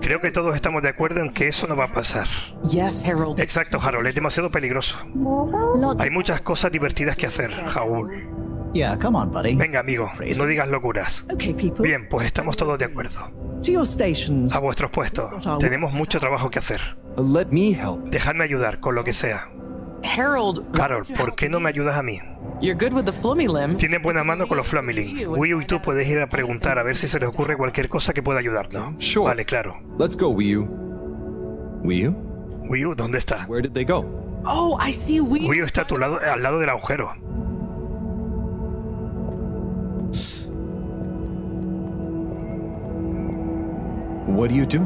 Creo que todos estamos de acuerdo en que eso no va a pasar. Exacto, Harold, es demasiado peligroso. Hay muchas cosas divertidas que hacer, Raúl. Venga, amigo, no digas locuras. Bien, pues estamos todos de acuerdo. A vuestros puestos. Tenemos mucho trabajo que hacer. Dejadme ayudar con lo que sea. Harold, ¿por qué no me ayudas a mí? Tienes buena mano con los Flumiling. Wii U y tú puedes ir a preguntar a ver si se les ocurre cualquier cosa que pueda ayudarnos. Vale, claro. Wii U, ¿dónde está? Wii U está a tu lado, al lado del agujero.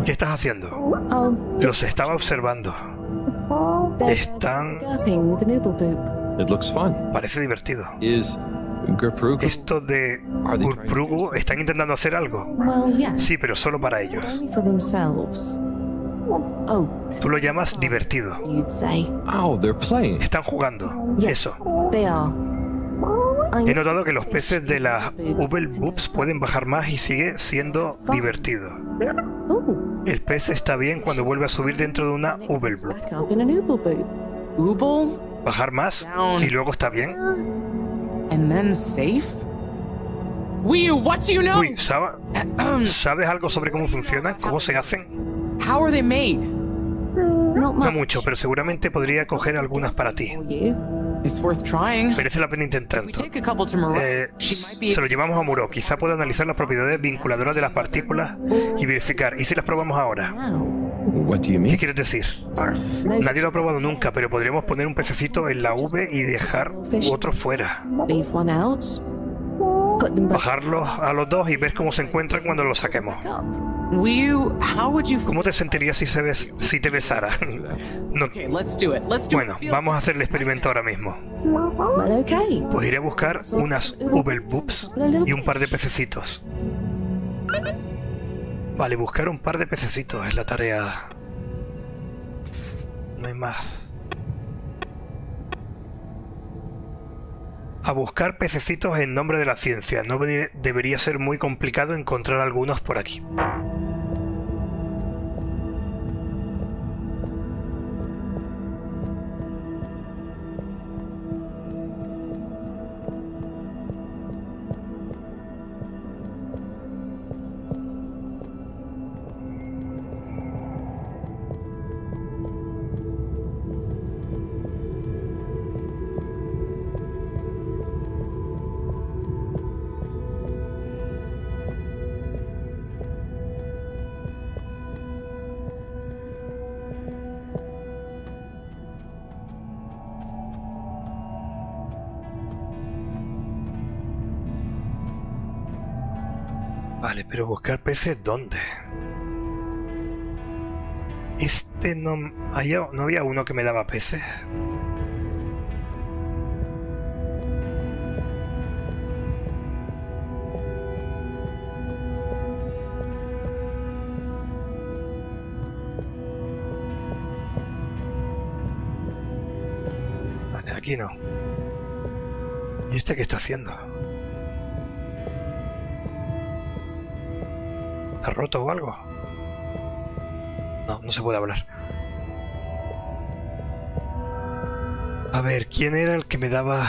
¿Qué estás haciendo? Los estaba observando. Están... Parece divertido. Esto de Gurprugo, ¿están intentando hacer algo? Sí, pero solo para ellos. Tú lo llamas divertido. Están jugando. Eso. He notado que los peces de las Ubel Boops pueden bajar más y sigue siendo divertido. El pez está bien cuando vuelve a subir dentro de una Ubel Boop. Bajar más y luego está bien. Uy, ¿sabes algo sobre cómo funcionan? ¿Cómo se hacen? No mucho, pero seguramente podría coger algunas para ti. Merece la pena intentarlo. Se lo llevamos a Muro. Quizá pueda analizar las propiedades vinculadoras de las partículas y verificar. ¿Y si las probamos ahora? ¿Qué quieres decir? Nadie lo ha probado nunca, pero podríamos poner un pececito en la V y dejar otro fuera. Bajarlos a los dos y ver cómo se encuentran cuando los saquemos. ¿Cómo te sentirías si te besara? No. Bueno, vamos a hacer el experimento ahora mismo. Pues iré a buscar unas Ubel Boops y un par de pececitos. Vale, buscar un par de pececitos es la tarea. No hay más. A buscar pececitos en nombre de la ciencia. No debería ser muy complicado encontrar algunos por aquí. Vale, pero buscar peces, ¿dónde? Este no... ¿No había uno que me daba peces? Vale, aquí no. ¿Y este qué está haciendo? ¿Está roto o algo? No, no se puede hablar. A ver, ¿quién era el que me daba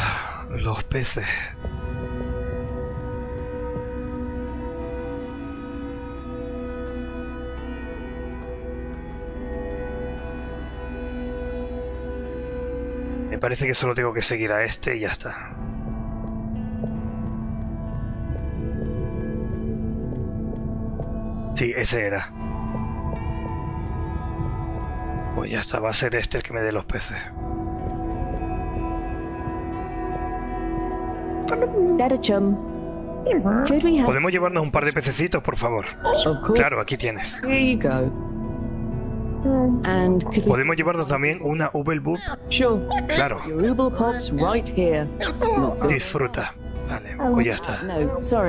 los peces? Me parece que solo tengo que seguir a este y ya está. Sí, ese era. Pues ya está, va a ser este el que me dé los peces. ¿Podemos llevarnos un par de pececitos, por favor? Claro, aquí tienes. ¿Podemos llevarnos también una Ubel Boop? Claro. Disfruta. Vale, pues ya está.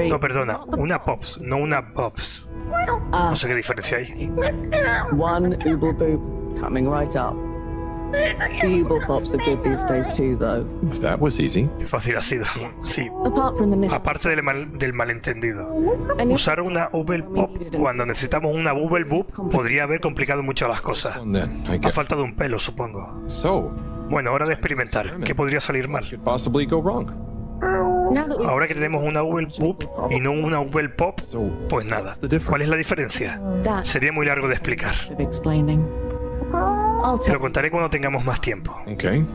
No, perdona, una Pops, no una Pops. No sé qué diferencia hay. One Ubel Boop. Coming right up. Ubel Pops are good these days too, though. That was easy. Qué fácil ha sido. Sí. Aparte del malentendido. Usar una Ubel Pop cuando necesitamos una Ubel Boop podría haber complicado mucho las cosas. Ha faltado un pelo, supongo. Bueno, hora de experimentar. ¿Qué podría salir mal? Ahora que tenemos una Ubel Boop y no una Ubel Pop, pues nada. ¿Cuál es la diferencia? Sería muy largo de explicar. Te lo contaré cuando tengamos más tiempo.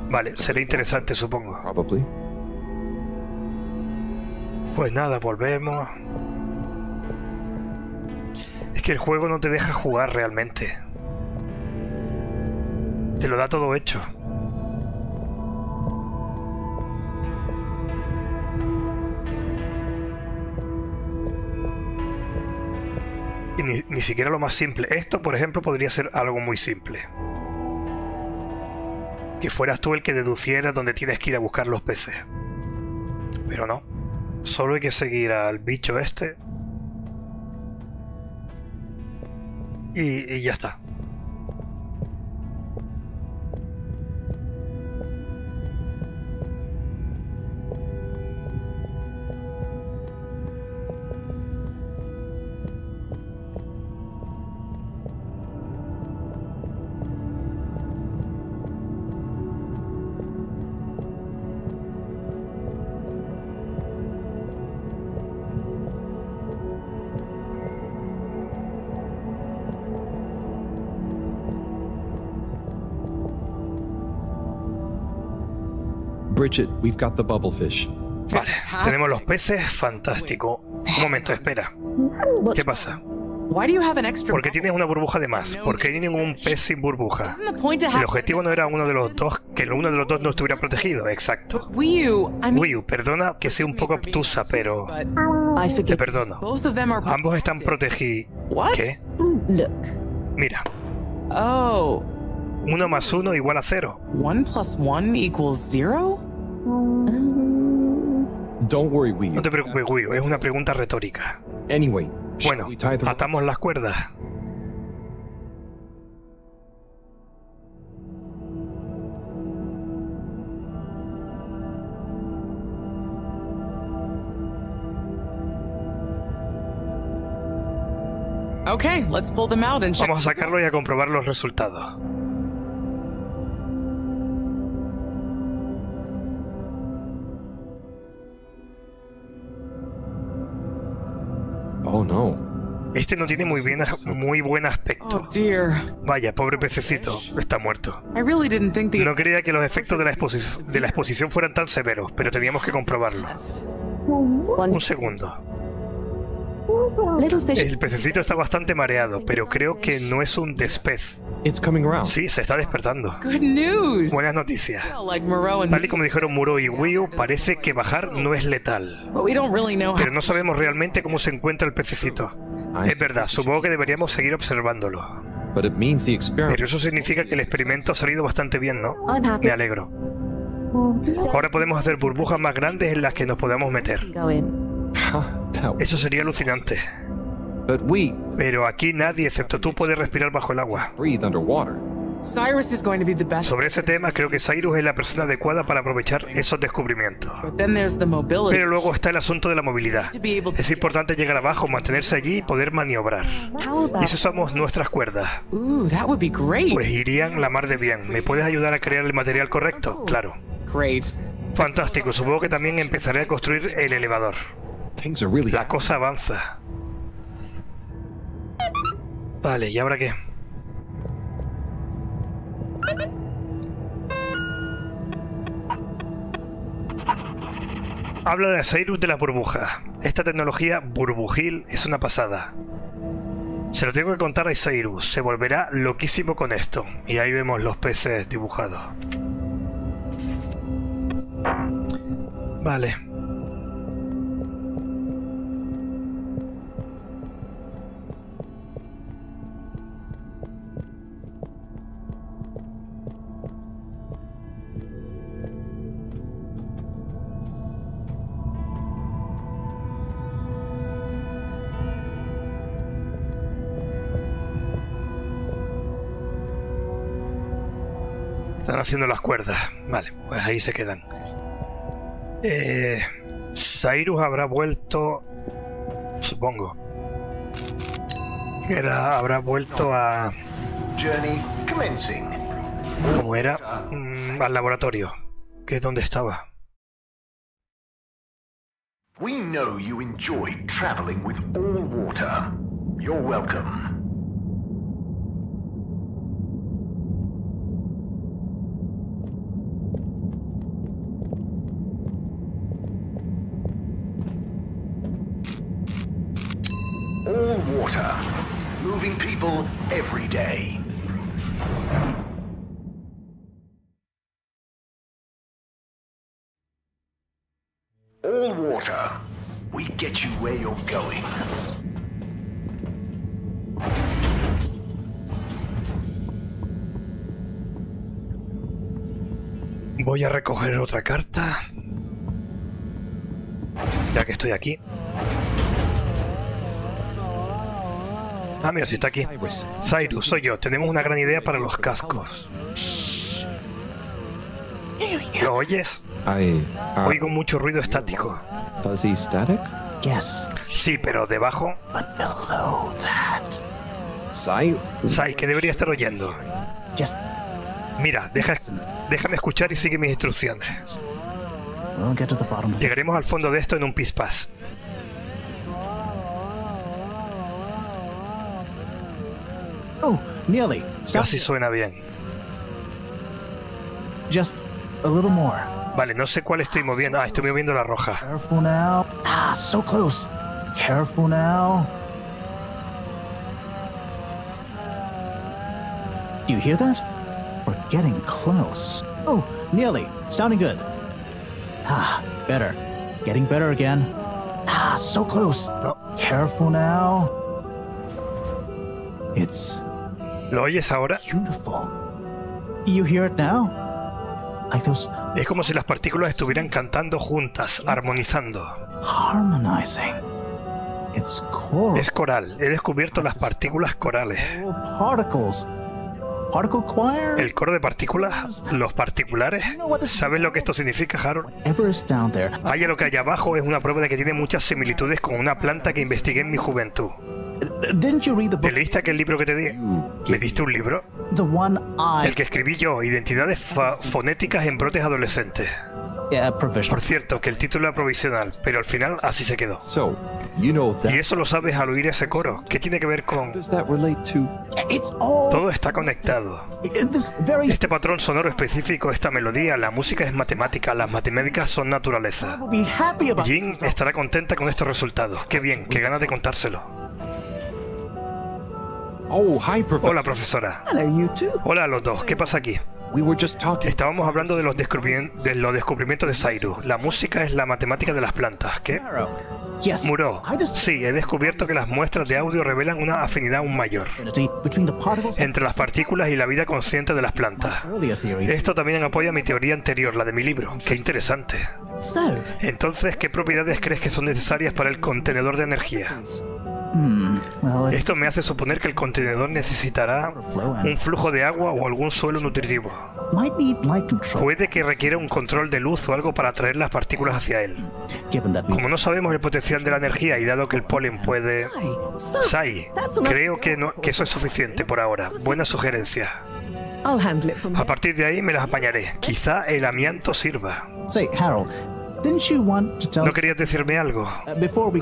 Vale, será interesante, supongo. Pues nada, volvemos. Es que el juego no te deja jugar realmente. Te lo da todo hecho. Y ni siquiera lo más simple. Esto, por ejemplo, podría ser algo muy simple. Que fueras tú el que deducieras dónde tienes que ir a buscar los peces. Pero no. Solo hay que seguir al bicho este. Y ya está. Brigitte, we've got the bubble fish. Vale, tenemos los peces, fantástico. Un momento, espera. ¿Qué pasa? ¿Por qué tienes una burbuja de más? ¿Por qué hay ningún pez sin burbuja? El objetivo no era uno de los dos, que uno de los dos no estuviera protegido, exacto. Wii U, perdona que sea un poco obtusa, pero... Te perdono. Ambos están protegidos. ¿Qué? Mira. Oh. 1 más 1 igual a 0. 1 plus 1 equals 0? No te preocupes, Wii U, es una pregunta retórica. Bueno, atamos las cuerdas. Vamos a sacarlo y a comprobar los resultados. Este no tiene muy buen aspecto. Vaya, pobre pececito, está muerto. No creía que los efectos de la exposición fueran tan severos, pero teníamos que comprobarlo. Un segundo. El pececito está bastante mareado, pero creo que no es un despez. Sí, se está despertando. Buenas noticias. Tal y como dijeron Muro y Wii U, parece que bajar no es letal. Pero no sabemos realmente cómo se encuentra el pececito. Es verdad, supongo que deberíamos seguir observándolo. Pero eso significa que el experimento ha salido bastante bien, ¿no? Me alegro. Ahora podemos hacer burbujas más grandes en las que nos podamos meter. Eso sería alucinante. Pero aquí nadie, excepto tú, puede respirar bajo el agua. Sobre ese tema, creo que Cyrus es la persona adecuada para aprovechar esos descubrimientos. Pero luego está el asunto de la movilidad. Es importante llegar abajo, mantenerse allí y poder maniobrar. Y si usamos nuestras cuerdas, pues irían la mar de bien. ¿Me puedes ayudar a crear el material correcto? Claro. Fantástico, supongo que también empezaré a construir el elevador. La cosa avanza. Vale, ¿y ahora qué? Habla de Cyrus de las burbujas. Esta tecnología burbujil es una pasada. Se lo tengo que contar a Cyrus. Se volverá loquísimo con esto. Y ahí vemos los peces dibujados. Vale. Están haciendo las cuerdas. Vale, pues ahí se quedan. Cyrus habrá vuelto, supongo. Habrá vuelto a... ¿Cómo era? Al laboratorio, que es donde estaba. We know you enjoy traveling with all water. You're welcome. All water, moving people every day. All water, we get you where you're going. Voy a recoger otra carta, ya que estoy aquí. Ah, mira, si está aquí. Cyrus, soy yo. Tenemos una gran idea para los cascos. ¿Lo oyes? Oigo mucho ruido estático. Sí, pero debajo... Sai, ¿qué debería estar oyendo? Mira, déjame escuchar y sigue mis instrucciones. Llegaremos al fondo de esto en un pispás. Casi suena bien. Vale, no sé cuál estoy moviendo. Ah, estoy moviendo la roja. ¿Lo oyes ahora? Es como si las partículas estuvieran cantando juntas, armonizando. Es coral. He descubierto las partículas corales. El coro de partículas, los particulares. ¿Sabes lo que esto significa, Harold? Haya lo que hay abajo es una prueba de que tiene muchas similitudes con una planta que investigué en mi juventud. ¿Te leíste aquel libro que te di? ¿Me diste un libro? El que escribí yo, Identidades Fonéticas en Brotes Adolescentes. Por cierto, que el título era provisional, pero al final así se quedó. Y eso lo sabes al oír ese coro. ¿Qué tiene que ver con...? Todo está conectado. Este patrón sonoro específico, esta melodía, la música es matemática, las matemáticas son naturaleza. Jin estará contenta con estos resultados. Qué bien, qué ganas de contárselo. Hola, profesora. Hola a los dos, ¿qué pasa aquí? Estábamos hablando de los descubrimientos de Cyrus. La música es la matemática de las plantas, ¿qué? Muro. Sí, he descubierto que las muestras de audio revelan una afinidad aún mayor entre las partículas y la vida consciente de las plantas. Esto también apoya mi teoría anterior, la de mi libro. ¡Qué interesante! Entonces, ¿qué propiedades crees que son necesarias para el contenedor de energía? Esto me hace suponer que el contenedor necesitará un flujo de agua o algún suelo nutritivo. Puede que requiera un control de luz o algo para atraer las partículas hacia él. Como no sabemos el potencial de la energía y dado que el polen puede... Sai, creo que eso es suficiente por ahora. Buena sugerencia. A partir de ahí me las apañaré. Quizá el amianto sirva. ¿No querías decirme algo?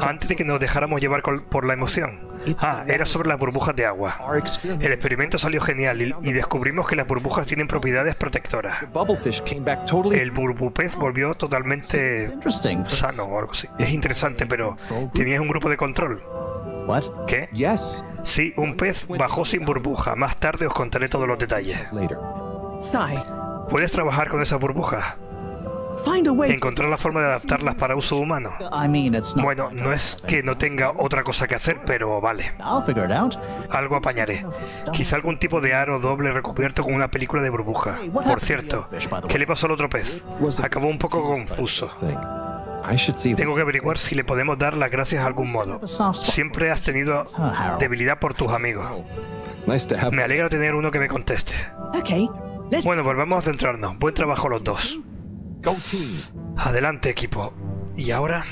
Antes de que nos dejáramos llevar por la emoción. Era sobre las burbujas de agua. El experimento salió genial y descubrimos que las burbujas tienen propiedades protectoras. El burbupez volvió totalmente sano o algo así. Es interesante, pero tenías un grupo de control. ¿Qué? Sí, un pez bajó sin burbuja. Más tarde os contaré todos los detalles. ¿Puedes trabajar con esas burbujas? Encontrar la forma de adaptarlas para uso humano. Bueno, no es que no tenga otra cosa que hacer, pero vale. Algo apañaré. Quizá algún tipo de aro doble recubierto con una película de burbuja. Por cierto, ¿qué le pasó al otro pez? Acabó un poco confuso. Tengo que averiguar si le podemos dar las gracias de algún modo. Siempre has tenido debilidad por tus amigos. Me alegra tener uno que me conteste. Bueno, volvamos a centrarnos. Buen trabajo los dos. Adelante, equipo. ¿Y ahora?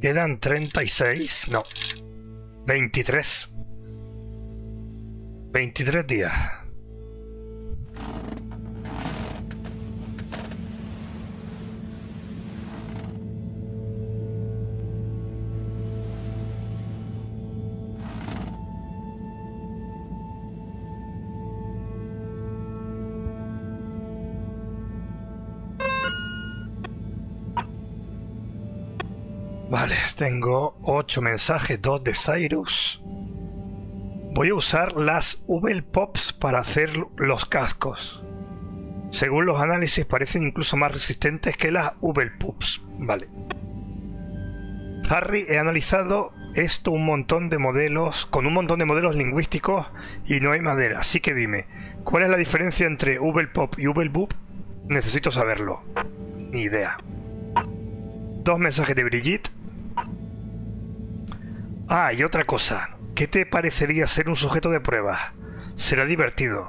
Quedan 36, no, 23. 23 días. Vale, tengo 8 mensajes, 2 de Cyrus. Voy a usar las Ubel Pops para hacer los cascos. Según los análisis parecen incluso más resistentes que las Ubel Pops. Vale. Harry, he analizado esto con un montón de modelos lingüísticos y no hay madera. Así que dime, ¿cuál es la diferencia entre Ubel Pop y Ubel Boop? Necesito saberlo. Ni idea. 2 mensajes de Brigitte. Y otra cosa. ¿Qué te parecería ser un sujeto de prueba? Será divertido.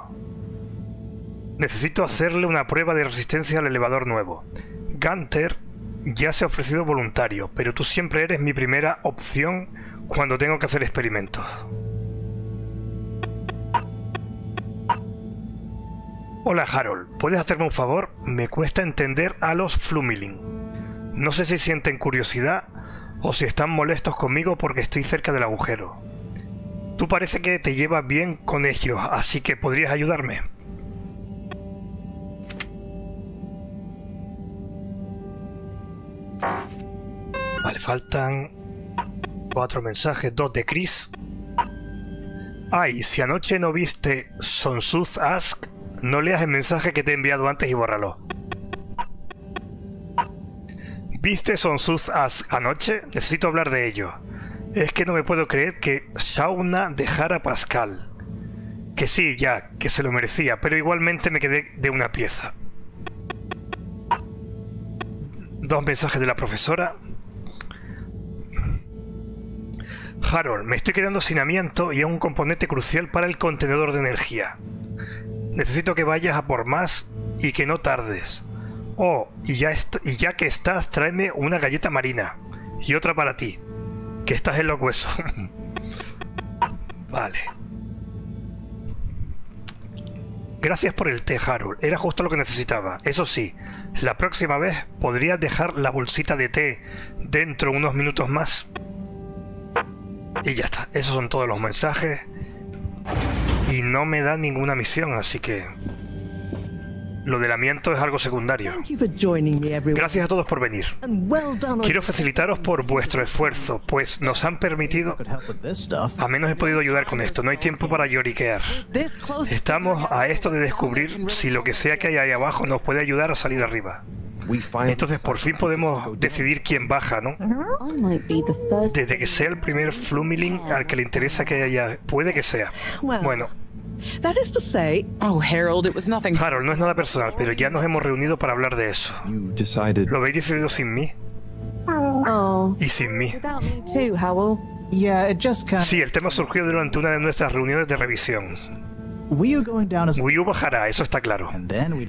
Necesito hacerle una prueba de resistencia al elevador nuevo. Gunther ya se ha ofrecido voluntario, pero tú siempre eres mi primera opción cuando tengo que hacer experimentos. Hola Harold, ¿puedes hacerme un favor? Me cuesta entender a los Flumiling. No sé si sienten curiosidad o si están molestos conmigo porque estoy cerca del agujero. Tú parece que te llevas bien con ellos, así que ¿podrías ayudarme? Vale, faltan 4 mensajes, 2 de Chris. Ay, si anoche no viste Sonsuz Ask, no leas el mensaje que te he enviado antes y bórralo. ¿Viste Sonsuz Ask anoche? Necesito hablar de ello. Es que no me puedo creer que Shauna dejara a Pascal. Que sí, ya, que se lo merecía, pero igualmente me quedé de una pieza. 2 mensajes de la profesora. Harold, me estoy quedando sin amianto y es un componente crucial para el contenedor de energía. Necesito que vayas a por más y que no tardes. Oh, y ya que estás, tráeme una galleta marina. Y otra para ti, que estás en los huesos. Vale. Gracias por el té, Harold. Era justo lo que necesitaba. Eso sí, la próxima vez podrías dejar la bolsita de té dentro unos minutos más. Y ya está. Esos son todos los mensajes. Y no me da ninguna misión, así que lo del amianto es algo secundario. Gracias a todos por venir. Quiero felicitaros por vuestro esfuerzo, pues nos han permitido... A menos he podido ayudar con esto, no hay tiempo para lloriquear. Estamos a esto de descubrir si lo que sea que hay ahí abajo nos puede ayudar a salir arriba. Entonces por fin podemos decidir quién baja, ¿no? Desde que sea el primer Flumiling al que le interesa que haya... Puede que sea. Bueno. Harold, no es nada personal, pero ya nos hemos reunido para hablar de eso. ¿Lo habéis decidido sin mí? Y sin mí. Sí, el tema surgió durante una de nuestras reuniones de revisión. Wii U bajará, eso está claro.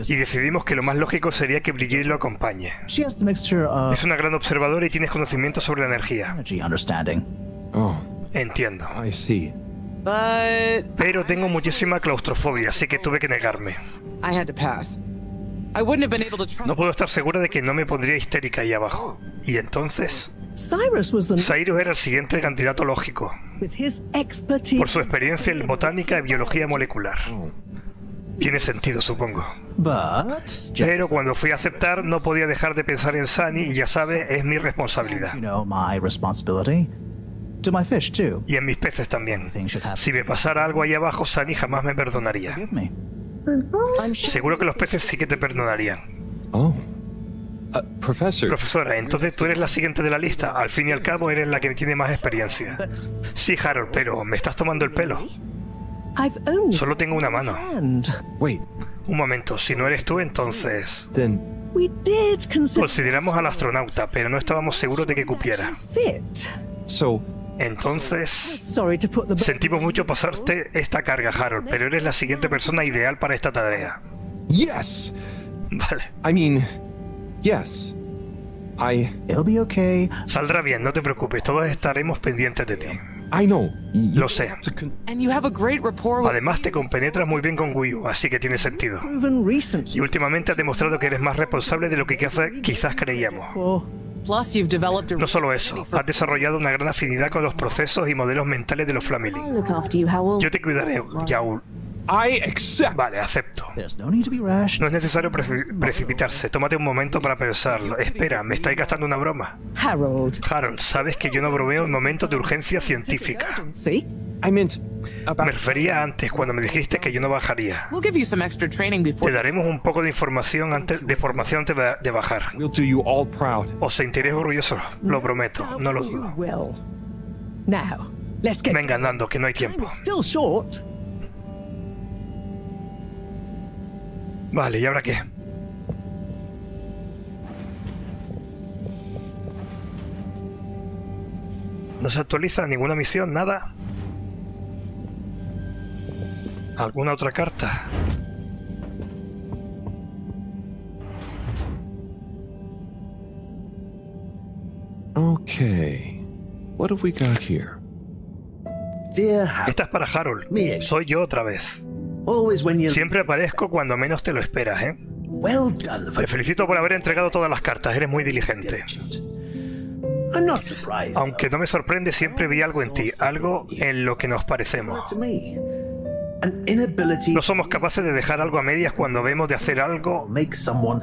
Y decidimos que lo más lógico sería que Brigitte lo acompañe. Es una gran observadora y tienes conocimiento sobre la energía. Entiendo. Pero tengo muchísima claustrofobia, así que tuve que negarme. No puedo estar segura de que no me pondría histérica ahí abajo. Y entonces... Cyrus era el siguiente candidato lógico. Por su experiencia en botánica y biología molecular. Tiene sentido, supongo. Pero cuando fui a aceptar, no podía dejar de pensar en Sunny y ya sabes, es mi responsabilidad. Y en mis peces también. Si me pasara algo ahí abajo, Sunny jamás me perdonaría. Seguro que los peces sí que te perdonarían. Profesora, entonces tú eres la siguiente de la lista. Al fin y al cabo eres la que tiene más experiencia. Sí, Harold, pero me estás tomando el pelo. Solo tengo una mano. Un momento, si no eres tú, entonces... Consideramos al astronauta, pero no estábamos seguros de que cupiera. Entonces... Sentimos mucho pasarte esta carga, Harold, pero eres la siguiente persona ideal para esta tarea. Vale. Saldrá bien, no te preocupes, todos estaremos pendientes de ti. Lo sé. Además te compenetras muy bien con Wii U, así que tiene sentido. Y últimamente has demostrado que eres más responsable de lo que quizás creíamos. No solo eso, has desarrollado una gran afinidad con los procesos y modelos mentales de los Flumiling. Yo te cuidaré, Yaul. Vale, acepto. No es necesario precipitarse. Tómate un momento para pensarlo. Espera, me estáis gastando una broma. Harold, sabes que yo no bromeo en momentos de urgencia científica. Me refería antes cuando me dijiste que yo no bajaría. Te daremos un poco de información antes de bajar. Os sentiréis orgullosos, lo prometo, no lo dudo. Venga andando, que no hay tiempo. Vale, ¿y ahora qué? No se actualiza ninguna misión, nada. ¿Alguna otra carta? Okay. What have we got here? Dear Harold. Esta es para Harold. Mire. Soy yo otra vez. Siempre aparezco cuando menos te lo esperas, ¿eh? Well done. Te felicito por haber entregado todas las cartas. Eres muy diligente. Aunque no me sorprende, siempre vi algo en ti, algo en lo que nos parecemos. No somos capaces de dejar algo a medias cuando vemos de hacer algo.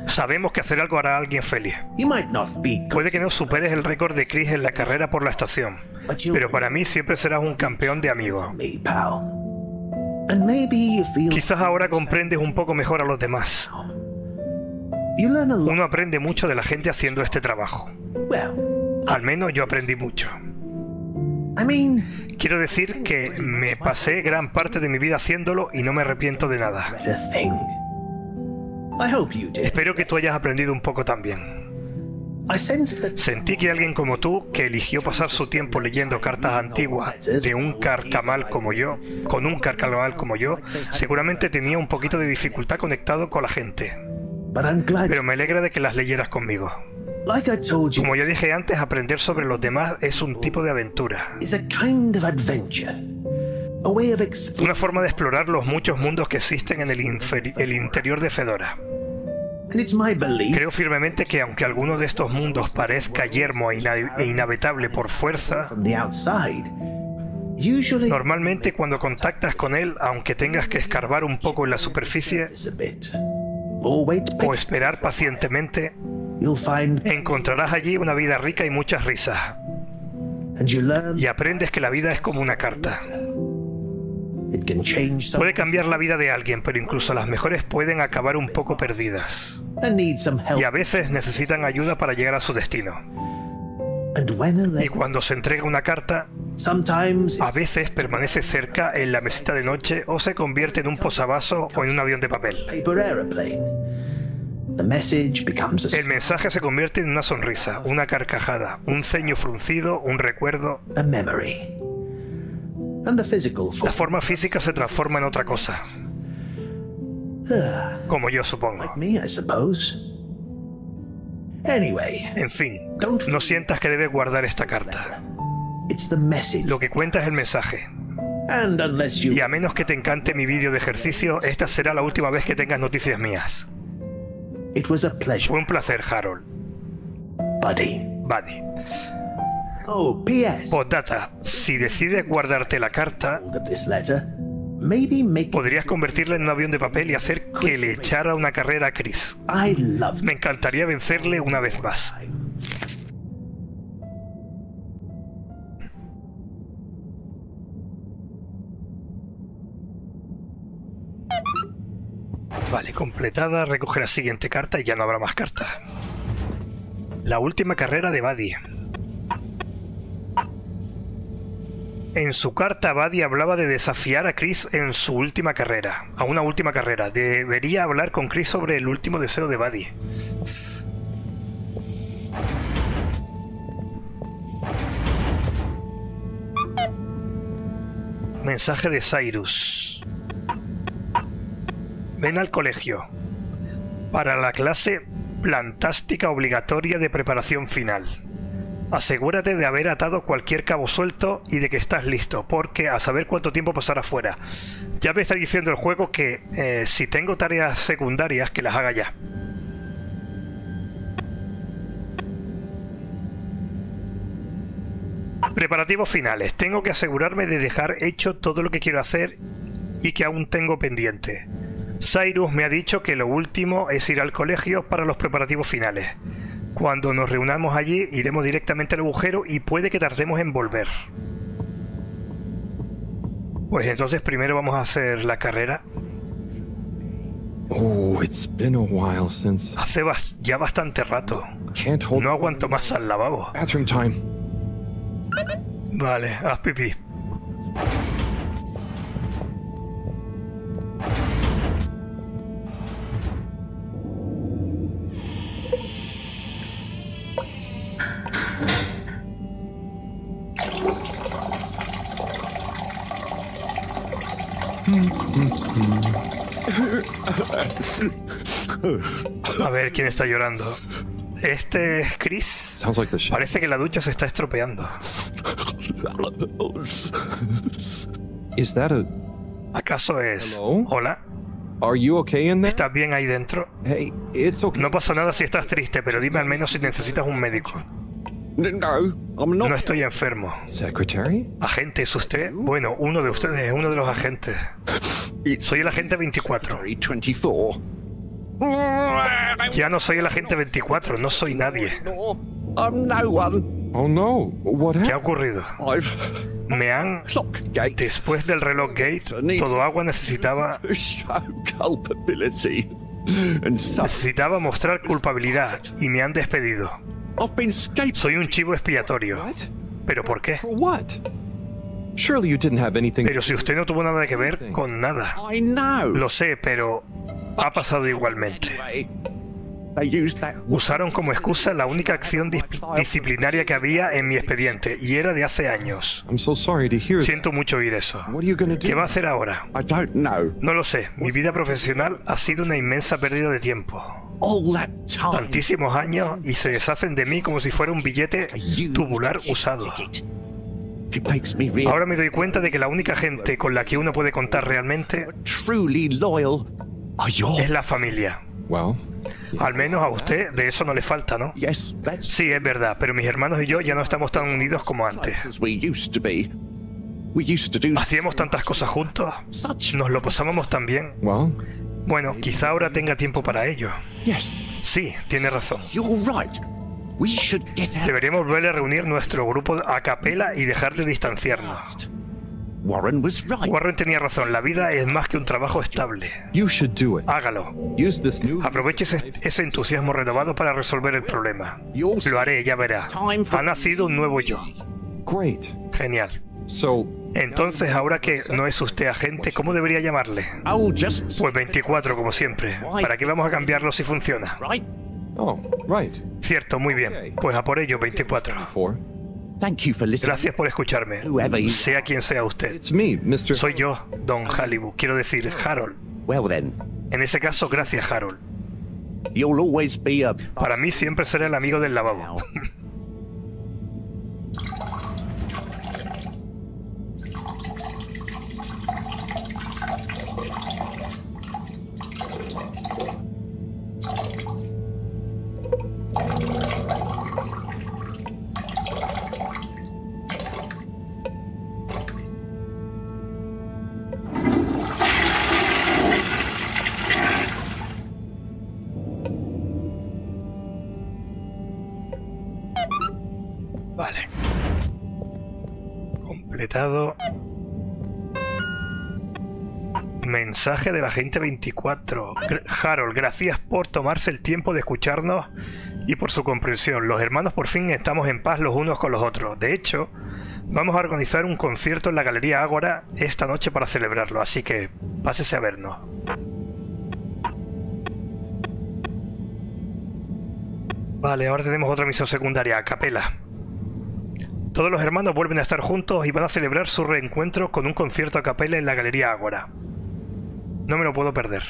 Sabemos que hacer algo hará a alguien feliz. Puede que no superes el récord de Chris en la carrera por la estación, pero para mí siempre serás un campeón de amigos. Quizás ahora comprendes un poco mejor a los demás. Uno aprende mucho de la gente haciendo este trabajo. Al menos yo aprendí mucho. Quiero decir que me pasé gran parte de mi vida haciéndolo y no me arrepiento de nada. Espero que tú hayas aprendido un poco también. Sentí que alguien como tú, que eligió pasar su tiempo leyendo cartas antiguas de un carcamal como yo, seguramente tenía un poquito de dificultad conectado con la gente. Pero me alegra de que las leyeras conmigo. Como yo dije antes, aprender sobre los demás es un tipo de aventura. Una forma de explorar los muchos mundos que existen en el interior de Fedora. Creo firmemente que aunque alguno de estos mundos parezca yermo e inhabitable por fuerza, normalmente cuando contactas con él, aunque tengas que escarbar un poco en la superficie o esperar pacientemente, encontrarás allí una vida rica y muchas risas. Y aprendes que la vida es como una carta. Puede cambiar la vida de alguien, pero incluso las mejores pueden acabar un poco perdidas. Y a veces necesitan ayuda para llegar a su destino. Y cuando se entrega una carta, a veces permanece cerca en la mesita de noche o se convierte en un posavasos o en un avión de papel. El mensaje se convierte en una sonrisa, una carcajada, un ceño fruncido, un recuerdo. La forma física se transforma en otra cosa. Como yo, supongo. En fin, no sientas que debes guardar esta carta. Lo que cuenta es el mensaje. Y a menos que te encante mi vídeo de ejercicio, esta será la última vez que tengas noticias mías. Fue un placer, Harold. Buddy. Postdata, si decides guardarte la carta, podrías convertirla en un avión de papel y hacer que le echara una carrera a Chris. Me encantaría vencerle una vez más. Vale, completada, recoge la siguiente carta y ya no habrá más cartas. La última carrera de Buddy. En su carta, Buddy hablaba de desafiar a Chris en su última carrera. A una última carrera. Debería hablar con Chris sobre el último deseo de Buddy. Mensaje de Cyrus. Ven al colegio para la clase plantástica obligatoria de preparación final. Asegúrate de haber atado cualquier cabo suelto y de que estás listo, porque a saber cuánto tiempo pasará fuera. Ya me está diciendo el juego que si tengo tareas secundarias, que las haga ya. Preparativos finales. Tengo que asegurarme de dejar hecho todo lo que quiero hacer y que aún tengo pendiente. Cyrus me ha dicho que lo último es ir al colegio para los preparativos finales. Cuando nos reunamos allí, iremos directamente al agujero y puede que tardemos en volver. Pues entonces primero vamos a hacer la carrera. Hace ya bastante rato. No aguanto más al lavabo. Vale, haz pipí. A ver quién está llorando. ¿Este es Chris? Sounds like this shit. Parece que la ducha se está estropeando. Is that a... ¿Acaso es... Hello? Hola? Are you okay in there? ¿Estás bien ahí dentro? Hey, it's okay. No pasa nada si estás triste, pero dime al menos si necesitas un médico. No estoy enfermo. Secretary? ¿Agente es usted? Bueno, uno de ustedes es uno de los agentes. Soy el agente 24. Ya no soy el agente 24, no soy nadie. Oh no, ¿qué ha ocurrido? Me han... Después del reloj gate, todo agua necesitaba... Necesitaba mostrar culpabilidad y me han despedido. Soy un chivo expiatorio. ¿Pero por qué? Pero si usted no tuvo nada que ver con nada. Lo sé, pero ha pasado igualmente. Usaron como excusa la única acción disciplinaria que había en mi expediente, y era de hace años. Siento mucho oír eso. ¿Qué va a hacer ahora? No lo sé. Mi vida profesional ha sido una inmensa pérdida de tiempo. Tantísimos años y se deshacen de mí como si fuera un billete tubular usado. Ahora me doy cuenta de que la única gente con la que uno puede contar realmente es la familia. Al menos a usted de eso no le falta, ¿no? Sí, es verdad, pero mis hermanos y yo ya no estamos tan unidos como antes. Hacíamos tantas cosas juntos, nos lo pasábamos tan bien. Bueno, quizá ahora tenga tiempo para ello. Sí, tiene razón. Deberíamos volver a reunir nuestro grupo a capela y dejar de distanciarnos. Warren tenía razón, la vida es más que un trabajo estable. Hágalo. Aproveche ese entusiasmo renovado para resolver el problema. Lo haré, ya verá. Ha nacido un nuevo yo. Genial. Entonces, ahora que no es usted agente, ¿cómo debería llamarle? Pues 24, como siempre. ¿Para qué vamos a cambiarlo si funciona? Cierto, muy bien. Pues a por ello, 24. Gracias por escucharme, sea quien sea usted. Soy yo, Don Halibut. Quiero decir, Harold. En ese caso, gracias, Harold. Para mí siempre será el amigo del lavabo. Mensaje de la gente 24. Harold, gracias por tomarse el tiempo de escucharnos y por su comprensión. Los hermanos por fin estamos en paz los unos con los otros. De hecho, vamos a organizar un concierto en la Galería Ágora esta noche para celebrarlo, así que pásese a vernos. Vale, ahora tenemos otra misión secundaria, a capela. Todos los hermanos vuelven a estar juntos y van a celebrar su reencuentro con un concierto a capela en la Galería Ágora. No me lo puedo perder.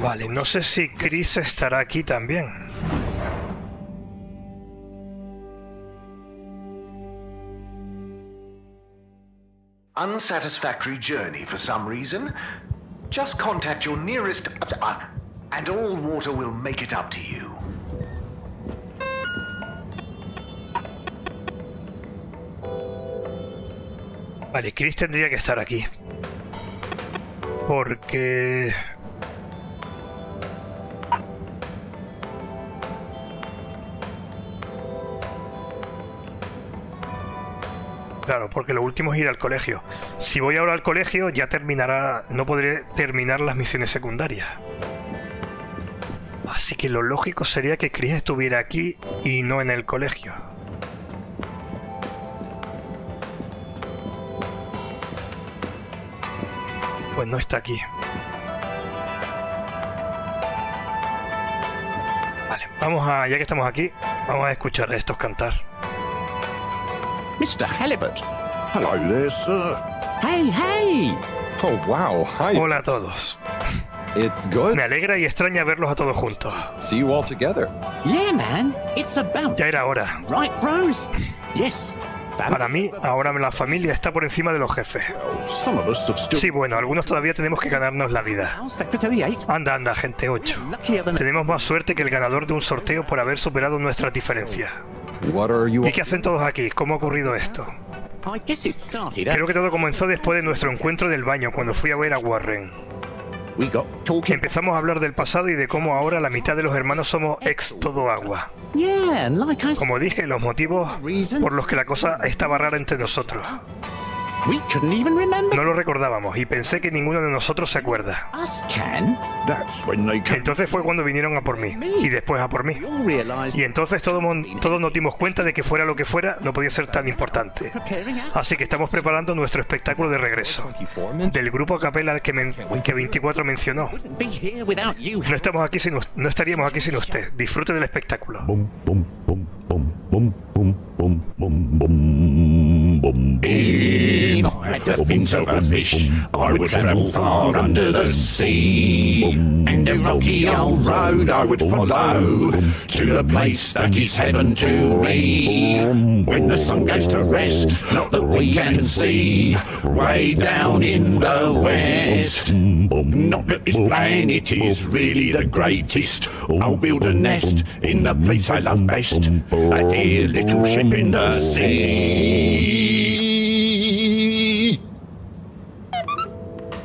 Vale, no sé si Chris estará aquí también. Unsatisfactory journey for some reason. Just contact your nearest and All Water will make it up to you. Vale, Chris tendría que estar aquí. Porque... Claro, porque lo último es ir al colegio. Si voy ahora al colegio, ya terminará... No podré terminar las misiones secundarias. Así que lo lógico sería que Chris estuviera aquí y no en el colegio. Pues no está aquí. Vale, vamos a, ya que estamos aquí, vamos a escuchar a estos cantar. Mr. Halibut. Hello there, sir. Hey, hey. Oh, wow. Hi. Hola a todos. It's good. Me alegra y extraña verlos a todos juntos. See you all together. Yeah, man. It's about. Ya era hora. Right, bros. Yes. Para mí, ahora la familia está por encima de los jefes. Sí, bueno, algunos todavía tenemos que ganarnos la vida. Anda, anda, gente 8. Tenemos más suerte que el ganador de un sorteo por haber superado nuestras diferencias. ¿Y qué hacen todos aquí? ¿Cómo ha ocurrido esto? Creo que todo comenzó después de nuestro encuentro del baño, cuando fui a ver a Warren. Empezamos a hablar del pasado y de cómo ahora la mitad de los hermanos somos ex todo agua. Como dije, los motivos por los que la cosa estaba rara entre nosotros. No lo recordábamos y pensé que ninguno de nosotros se acuerda. Entonces fue cuando vinieron a por mí y después a por mí. Y entonces todos nos dimos cuenta de que fuera lo que fuera, no podía ser tan importante. Así que estamos preparando nuestro espectáculo de regreso del grupo a capela que 24 mencionó. No estaríamos aquí sin usted. Disfrute del espectáculo. If I had the fins of a fish, I would travel far under the sea, and a rocky old road I would follow to the place that is heaven to me. When the sun goes to rest, not that we can see, way down in the west. Not that this planet is really the greatest. I'll build a nest in the place I love best, a dear little ship in the sea.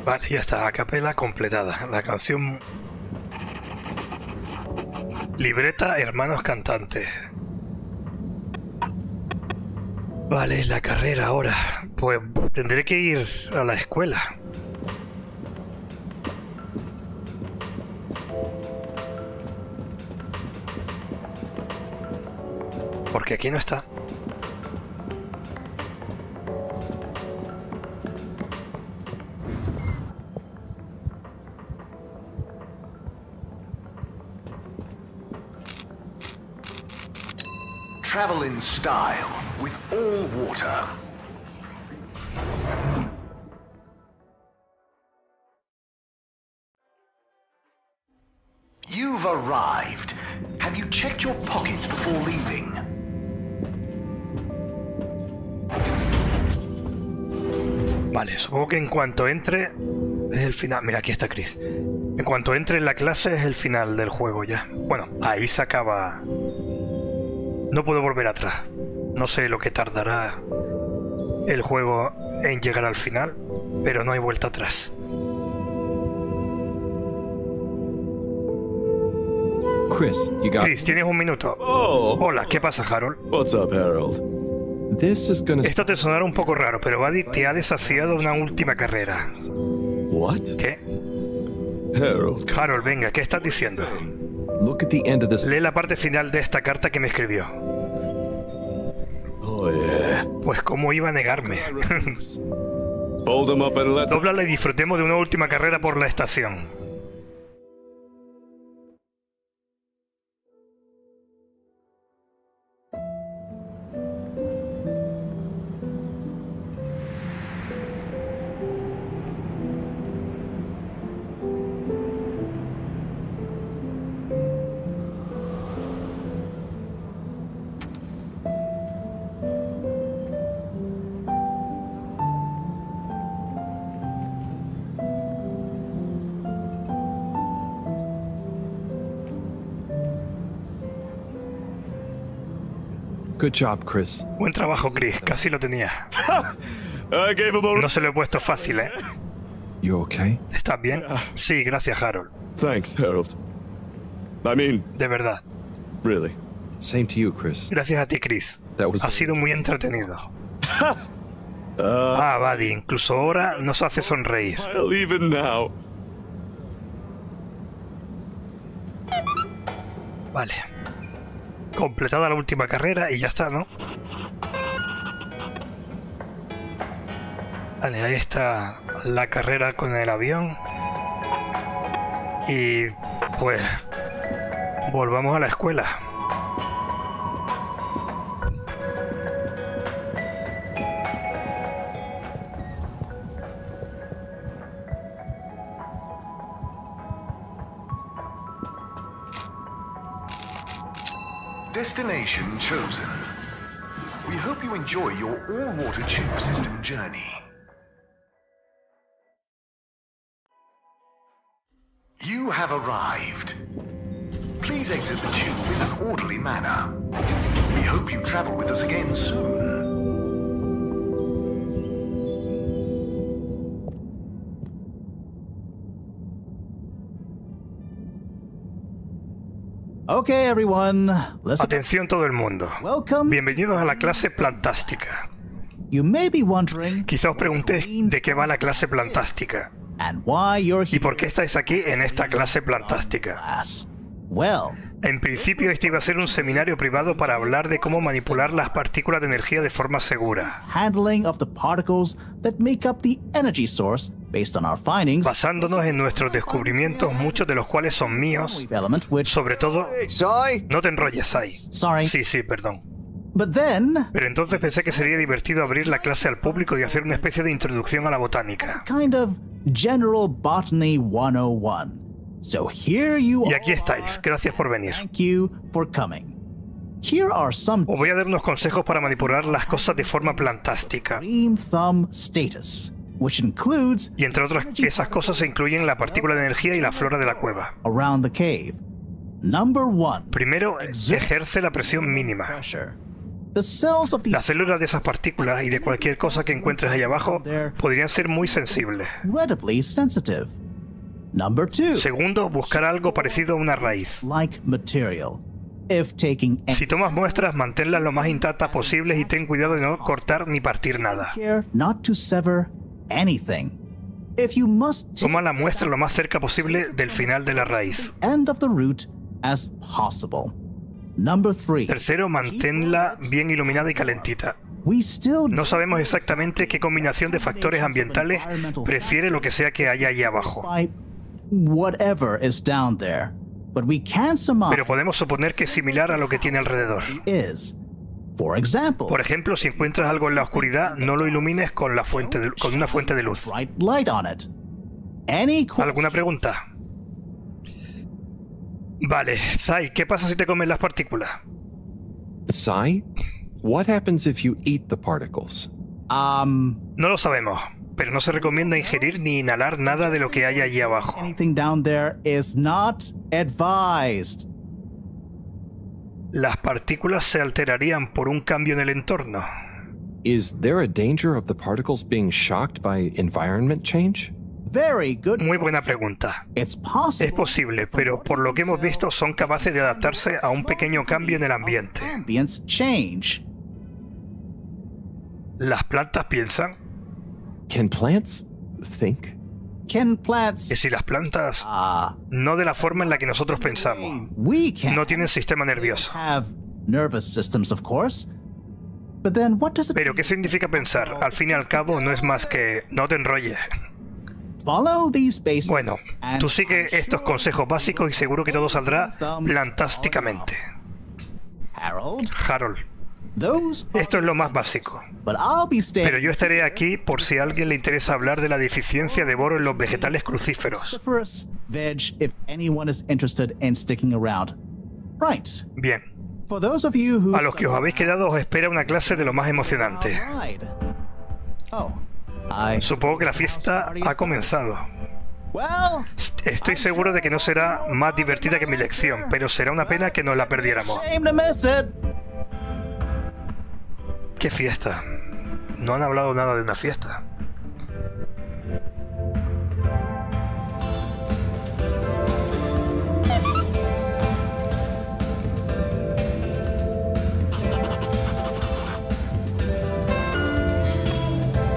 Vale, ya está, a capela completada. La canción. Libreta, hermanos cantantes. Vale, la carrera ahora. Pues tendré que ir a la escuela. Porque aquí no está. Travel in style with all water. You've arrived. Have you checked your pockets before leaving? Vale, supongo que en cuanto entre es el final. Mira, aquí está Chris. En cuanto entre en la clase es el final del juego ya. Bueno, ahí se acaba. No puedo volver atrás. No sé lo que tardará el juego en llegar al final, pero no hay vuelta atrás. Chris, tienes un minuto. Hola, ¿qué pasa, Harold? What's up, Harold? Esto te sonará un poco raro, pero Buddy te ha desafiado una última carrera. ¿Qué? Harold, venga, ¿qué estás diciendo? Lee la parte final de esta carta que me escribió. Pues cómo iba a negarme. Dóblala y disfrutemos de una última carrera por la estación. Good job, Chris. Buen trabajo, Chris. Casi lo tenía. No se lo he puesto fácil, ¿eh? ¿Estás bien? Sí, gracias, Harold. Thanks, Harold. De verdad. Really. Same to you, Chris. Gracias a ti, Chris. Ha sido muy entretenido. Buddy, incluso ahora nos hace sonreír. Vale. Completada la última carrera y ya está, ¿no? Vale, ahí está la carrera con el avión. Y pues volvamos a la escuela. Destination chosen. We hope you enjoy your all-water tube system journey. You have arrived. Please exit the tube in an orderly manner. We hope you travel with us again soon. Okay, everyone. Atención todo el mundo. Bienvenidos a la clase plantástica. Quizá os preguntéis de qué va la clase plantástica y por qué estáis aquí en esta clase plantástica. En principio, este iba a ser un seminario privado para hablar de cómo manipular las partículas de energía de forma segura, basándonos en nuestros descubrimientos, muchos de los cuales son míos, sobre todo... No te enrolles, Sai. Sí, perdón. Pero entonces pensé que sería divertido abrir la clase al público y hacer una especie de introducción a la botánica. Y aquí estáis. Gracias por venir. Os voy a dar unos consejos para manipular las cosas de forma plantástica. Y entre otras, esas cosas se incluyen la partícula de energía y la flora de la cueva. Primero, ejerce la presión mínima. Las células de esas partículas y de cualquier cosa que encuentres ahí abajo podrían ser muy sensibles. Segundo, buscar algo parecido a una raíz. Si tomas muestras, manténlas lo más intactas posible y ten cuidado de no cortar ni partir nada. Toma la muestra lo más cerca posible del final de la raíz. Tercero, manténla bien iluminada y calentita. No sabemos exactamente qué combinación de factores ambientales prefiere lo que sea que haya ahí abajo. Pero podemos suponer que es similar a lo que tiene alrededor. Por ejemplo, si encuentras algo en la oscuridad, no lo ilumines con una fuente de luz. ¿Alguna pregunta? Vale, Sai, ¿qué pasa si te comes las partículas? ¿Sai? What happens if you eat the particles? No lo sabemos, pero no se recomienda ingerir ni inhalar nada de lo que haya allí abajo. Las partículas se alterarían por un cambio en el entorno. Is there a danger of the particles being shocked by environment change? Muy buena pregunta. Es posible, pero por lo que hemos visto son capaces de adaptarse a un pequeño cambio en el ambiente. ¿Las plantas piensan? ¿Y si las plantas? No de la forma en la que nosotros pensamos. No tienen sistema nervioso. Pero ¿qué significa pensar? Al fin y al cabo no es más que... No te enrolles. Bueno, tú sigue estos consejos básicos y seguro que todo saldrá plantásticamente. Harold, esto es lo más básico. Pero yo estaré aquí por si a alguien le interesa hablar de la deficiencia de boro en los vegetales crucíferos. Bien. A los que os habéis quedado os espera una clase de lo más emocionante. Supongo que la fiesta ha comenzado. Estoy seguro de que no será más divertida que mi lección, pero será una pena que nos la perdiéramos. ¿Qué fiesta? No han hablado nada de una fiesta.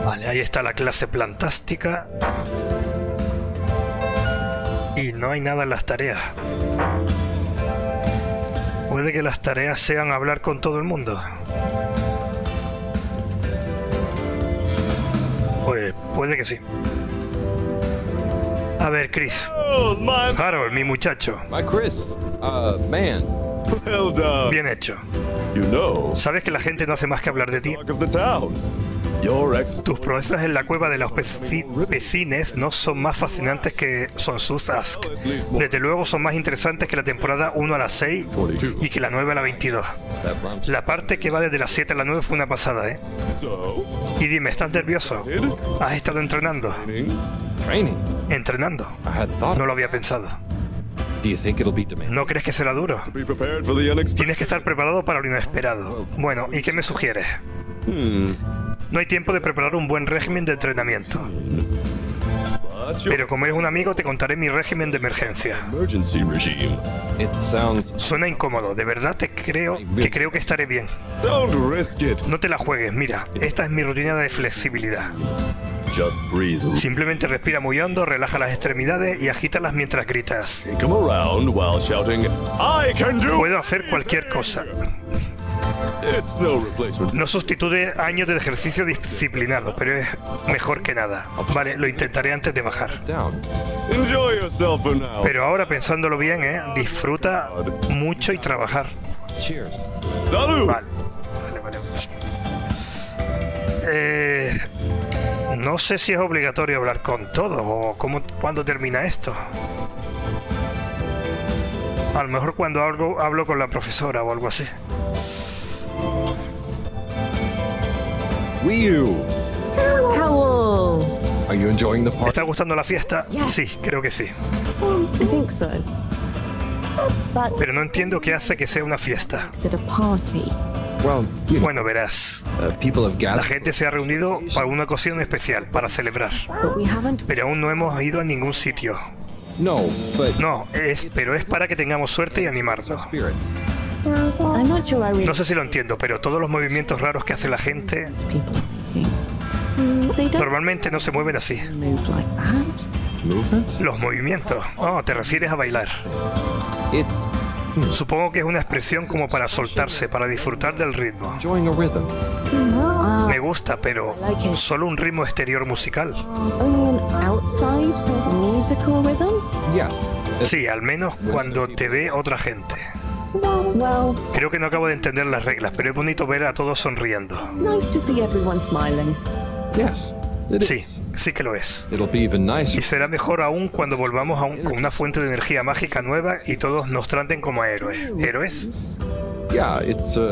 Vale, ahí está la clase plantástica. Y no hay nada en las tareas. Puede que las tareas sean hablar con todo el mundo. Pues puede que sí. A ver, Chris. Harold, mi muchacho. Bien hecho. Sabes que la gente no hace más que hablar de ti. Tus proezas en la cueva de los pecines no son más fascinantes que Sonsuz Ask. Desde luego son más interesantes que la temporada 1 a la 6 y que la 9 a la 22. La parte que va desde la 7 a la 9 fue una pasada, ¿eh? Y dime, ¿estás nervioso? ¿Has estado entrenando? ¿Entrenando? No lo había pensado. ¿No crees que será duro? Tienes que estar preparado para lo inesperado. Bueno, ¿y qué me sugieres? No hay tiempo de preparar un buen régimen de entrenamiento. Pero como eres un amigo, te contaré mi régimen de emergencia. Suena incómodo. De verdad creo que estaré bien. No te la juegues. Mira, esta es mi rutina de flexibilidad. Simplemente respira muy hondo, relaja las extremidades y agítalas mientras gritas. Puedo hacer cualquier cosa. No sustituye años de ejercicio disciplinado, pero es mejor que nada. Vale, lo intentaré antes de bajar. Pero ahora, pensándolo bien, disfruta mucho y trabajar. Vale, vale. No sé si es obligatorio hablar con todos o cuándo termina esto. A lo mejor cuando hablo con la profesora o algo así. Wii U. ¿Te está gustando la fiesta? Sí, creo que sí. Pero no entiendo qué hace que sea una fiesta. Bueno, verás. La gente se ha reunido para una ocasión especial, para celebrar. Pero aún no hemos ido a ningún sitio. Pero es para que tengamos suerte y animarnos. No sé si lo entiendo, pero todos los movimientos raros que hace la gente normalmente no se mueven así. Los movimientos. Oh, te refieres a bailar. Supongo que es una expresión como para soltarse, para disfrutar del ritmo. Me gusta, pero solo un ritmo exterior musical. Sí, al menos cuando te ve otra gente. Creo que no acabo de entender las reglas, pero es bonito ver a todos sonriendo. Sí, sí que lo es. Y será mejor aún cuando volvamos con una fuente de energía mágica nueva y todos nos traten como a héroes. ¿Héroes?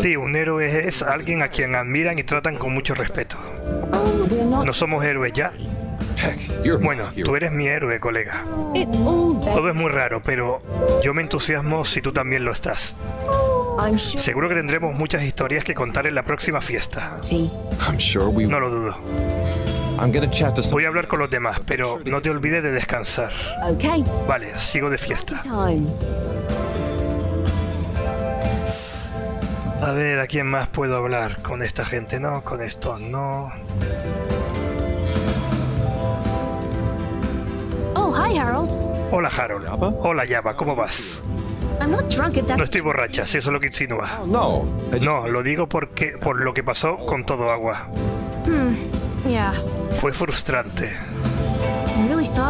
Sí, un héroe es alguien a quien admiran y tratan con mucho respeto. No somos héroes ya. Bueno, tú eres mi héroe, colega. Todo es muy raro, pero yo me entusiasmo si tú también lo estás. Seguro que tendremos muchas historias que contar en la próxima fiesta. No lo dudo. Voy a hablar con los demás, pero no te olvides de descansar. Vale, sigo de fiesta. A ver, ¿a quién más puedo hablar? Con esta gente no, con estos no. Hola, Harold. Hola, Java, ¿cómo vas? No estoy borracha, si eso es lo que insinúa. No, lo digo porque por lo que pasó con todo agua. Fue frustrante.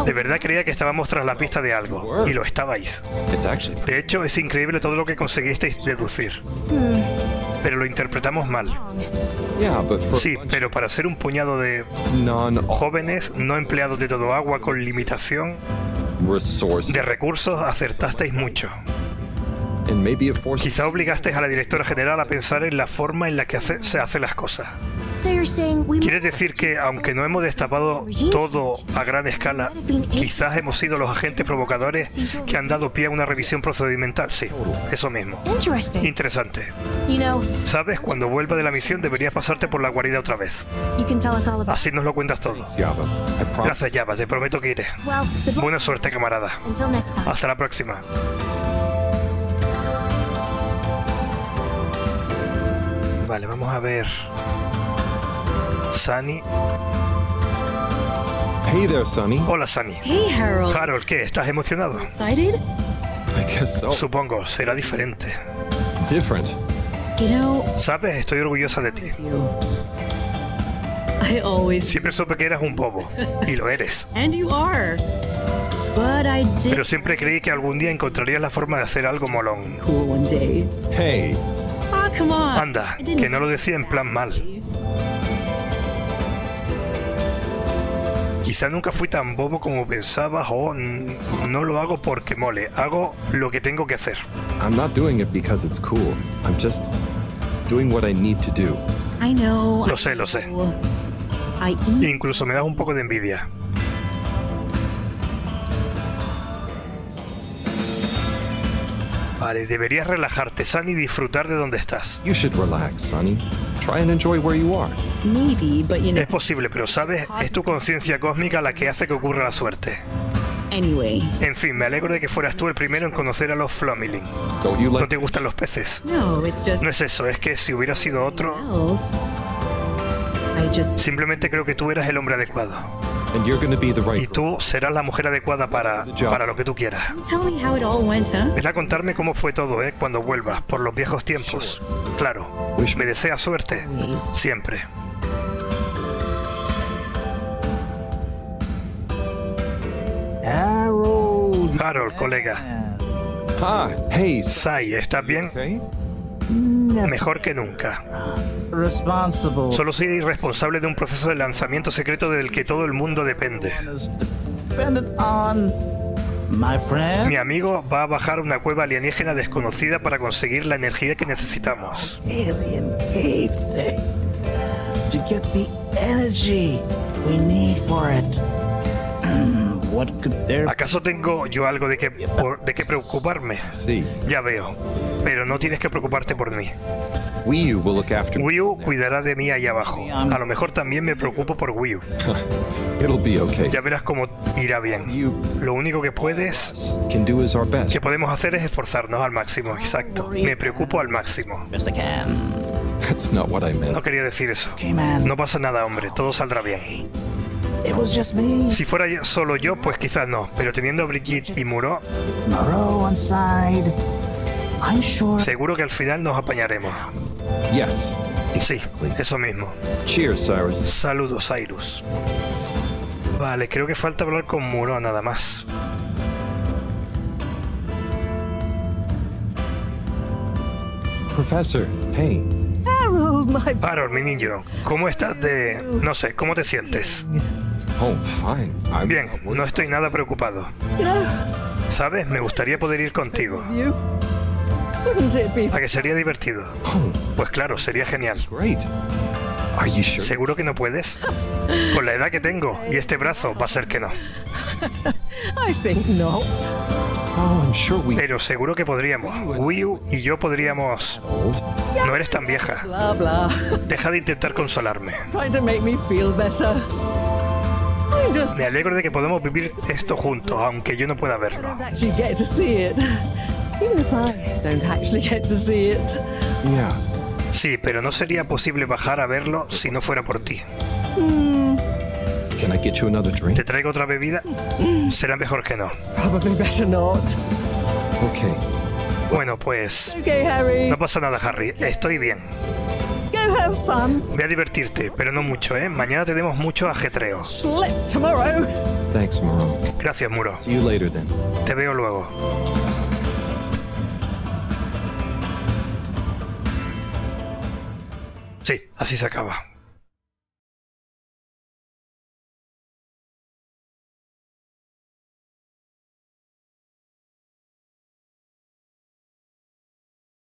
De verdad creía que estábamos tras la pista de algo, y lo estabais. De hecho, es increíble todo lo que conseguisteis deducir. Pero lo interpretamos mal. Sí, pero para ser un puñado de jóvenes no empleados de todo agua con limitación de recursos, acertasteis mucho. Quizá obligasteis a la directora general a pensar en la forma en la que se hacen las cosas. ¿Quieres decir que, aunque no hemos destapado todo a gran escala, quizás hemos sido los agentes provocadores que han dado pie a una revisión procedimental? Sí, eso mismo. Interesante. ¿Sabes? Cuando vuelva de la misión deberías pasarte por la guarida otra vez. Así nos lo cuentas todo. Gracias, Java. Te prometo que iré. Buena suerte, camarada. Hasta la próxima. Vale, vamos a ver... Sunny. Hey there, Sunny. Hola, Sunny. Hey, Harold. Harold, ¿qué? ¿Estás emocionado? Supongo, será diferente. ¿Sabes? Estoy orgullosa de ti. I always... Siempre supe que eras un bobo. Y lo eres. And you are. But I did... Pero siempre creí que algún día encontrarías la forma de hacer algo molón. Cool one day. Hey. Oh, come on. Anda, que no lo decía en plan mal. Quizá nunca fui tan bobo como pensabas, o no lo hago porque mole, hago lo que tengo que hacer. I'm not doing it because it's cool. I'm just doing what I need to do. I know. Lo sé, lo sé. Incluso me das un poco de envidia. Vale, deberías relajarte, Sunny, y disfrutar de donde estás. You should relax, Sunny. Try and enjoy where you are. Maybe, but you know... Es posible, pero sabes, es tu conciencia cósmica la que hace que ocurra la suerte. Anyway. En fin, me alegro de que fueras tú el primero en conocer a los Flumiling. ¿No te gustan los peces? No, it's just... no es eso, es que si hubiera sido otro... Simplemente creo que tú eras el hombre adecuado. And you're gonna be the right... Y tú serás la mujer adecuada para lo que tú quieras. Ven a contarme cómo fue todo, cuando vuelvas, por los viejos tiempos. Claro, me desea suerte. Siempre. Harold, colega. Hey, Sai, ¿estás bien? Mejor que nunca. Solo soy responsable de un proceso de lanzamiento secreto del que todo el mundo depende. Mi amigo va a bajar una cueva alienígena desconocida para conseguir la energía que necesitamos. ¿Acaso tengo yo algo de qué preocuparme? Sí. Ya veo. Pero no tienes que preocuparte por mí. Wii U, Wii U cuidará de mí allá abajo. A lo mejor también me preocupo por Wii U. Ya verás cómo irá bien. Lo único que podemos hacer es esforzarnos al máximo. Exacto. Me preocupo al máximo. No quería decir eso. No pasa nada, hombre. Todo saldrá bien. Si fuera solo yo, pues quizás no. Pero teniendo a Brigitte y Muro, seguro que al final nos apañaremos. Sí, eso mismo. Saludos, Cyrus. Vale, creo que falta hablar con Muro nada más. Profesor, hey. Harold, mi niño, ¿cómo estás de...? No sé, ¿cómo te sientes? Bien, no estoy nada preocupado. ¿Sabes? Me gustaría poder ir contigo. ¿A que sería divertido? Pues claro, sería genial. ¿Seguro que no puedes? Con la edad que tengo y este brazo, va a ser que no. Pero seguro que podríamos. Wii U y yo podríamos... No eres tan vieja. Deja de intentar consolarme. Me alegro de que podamos vivir esto juntos, aunque yo no pueda verlo. Sí, pero no sería posible bajar a verlo si no fuera por ti. ¿Te traigo otra bebida? Será mejor que no. Bueno, pues... No pasa nada, Harry. Estoy bien. Voy a divertirte, pero no mucho, ¿eh? Mañana tenemos mucho ajetreo. Gracias, Muro. Te veo luego. Sí, así se acaba.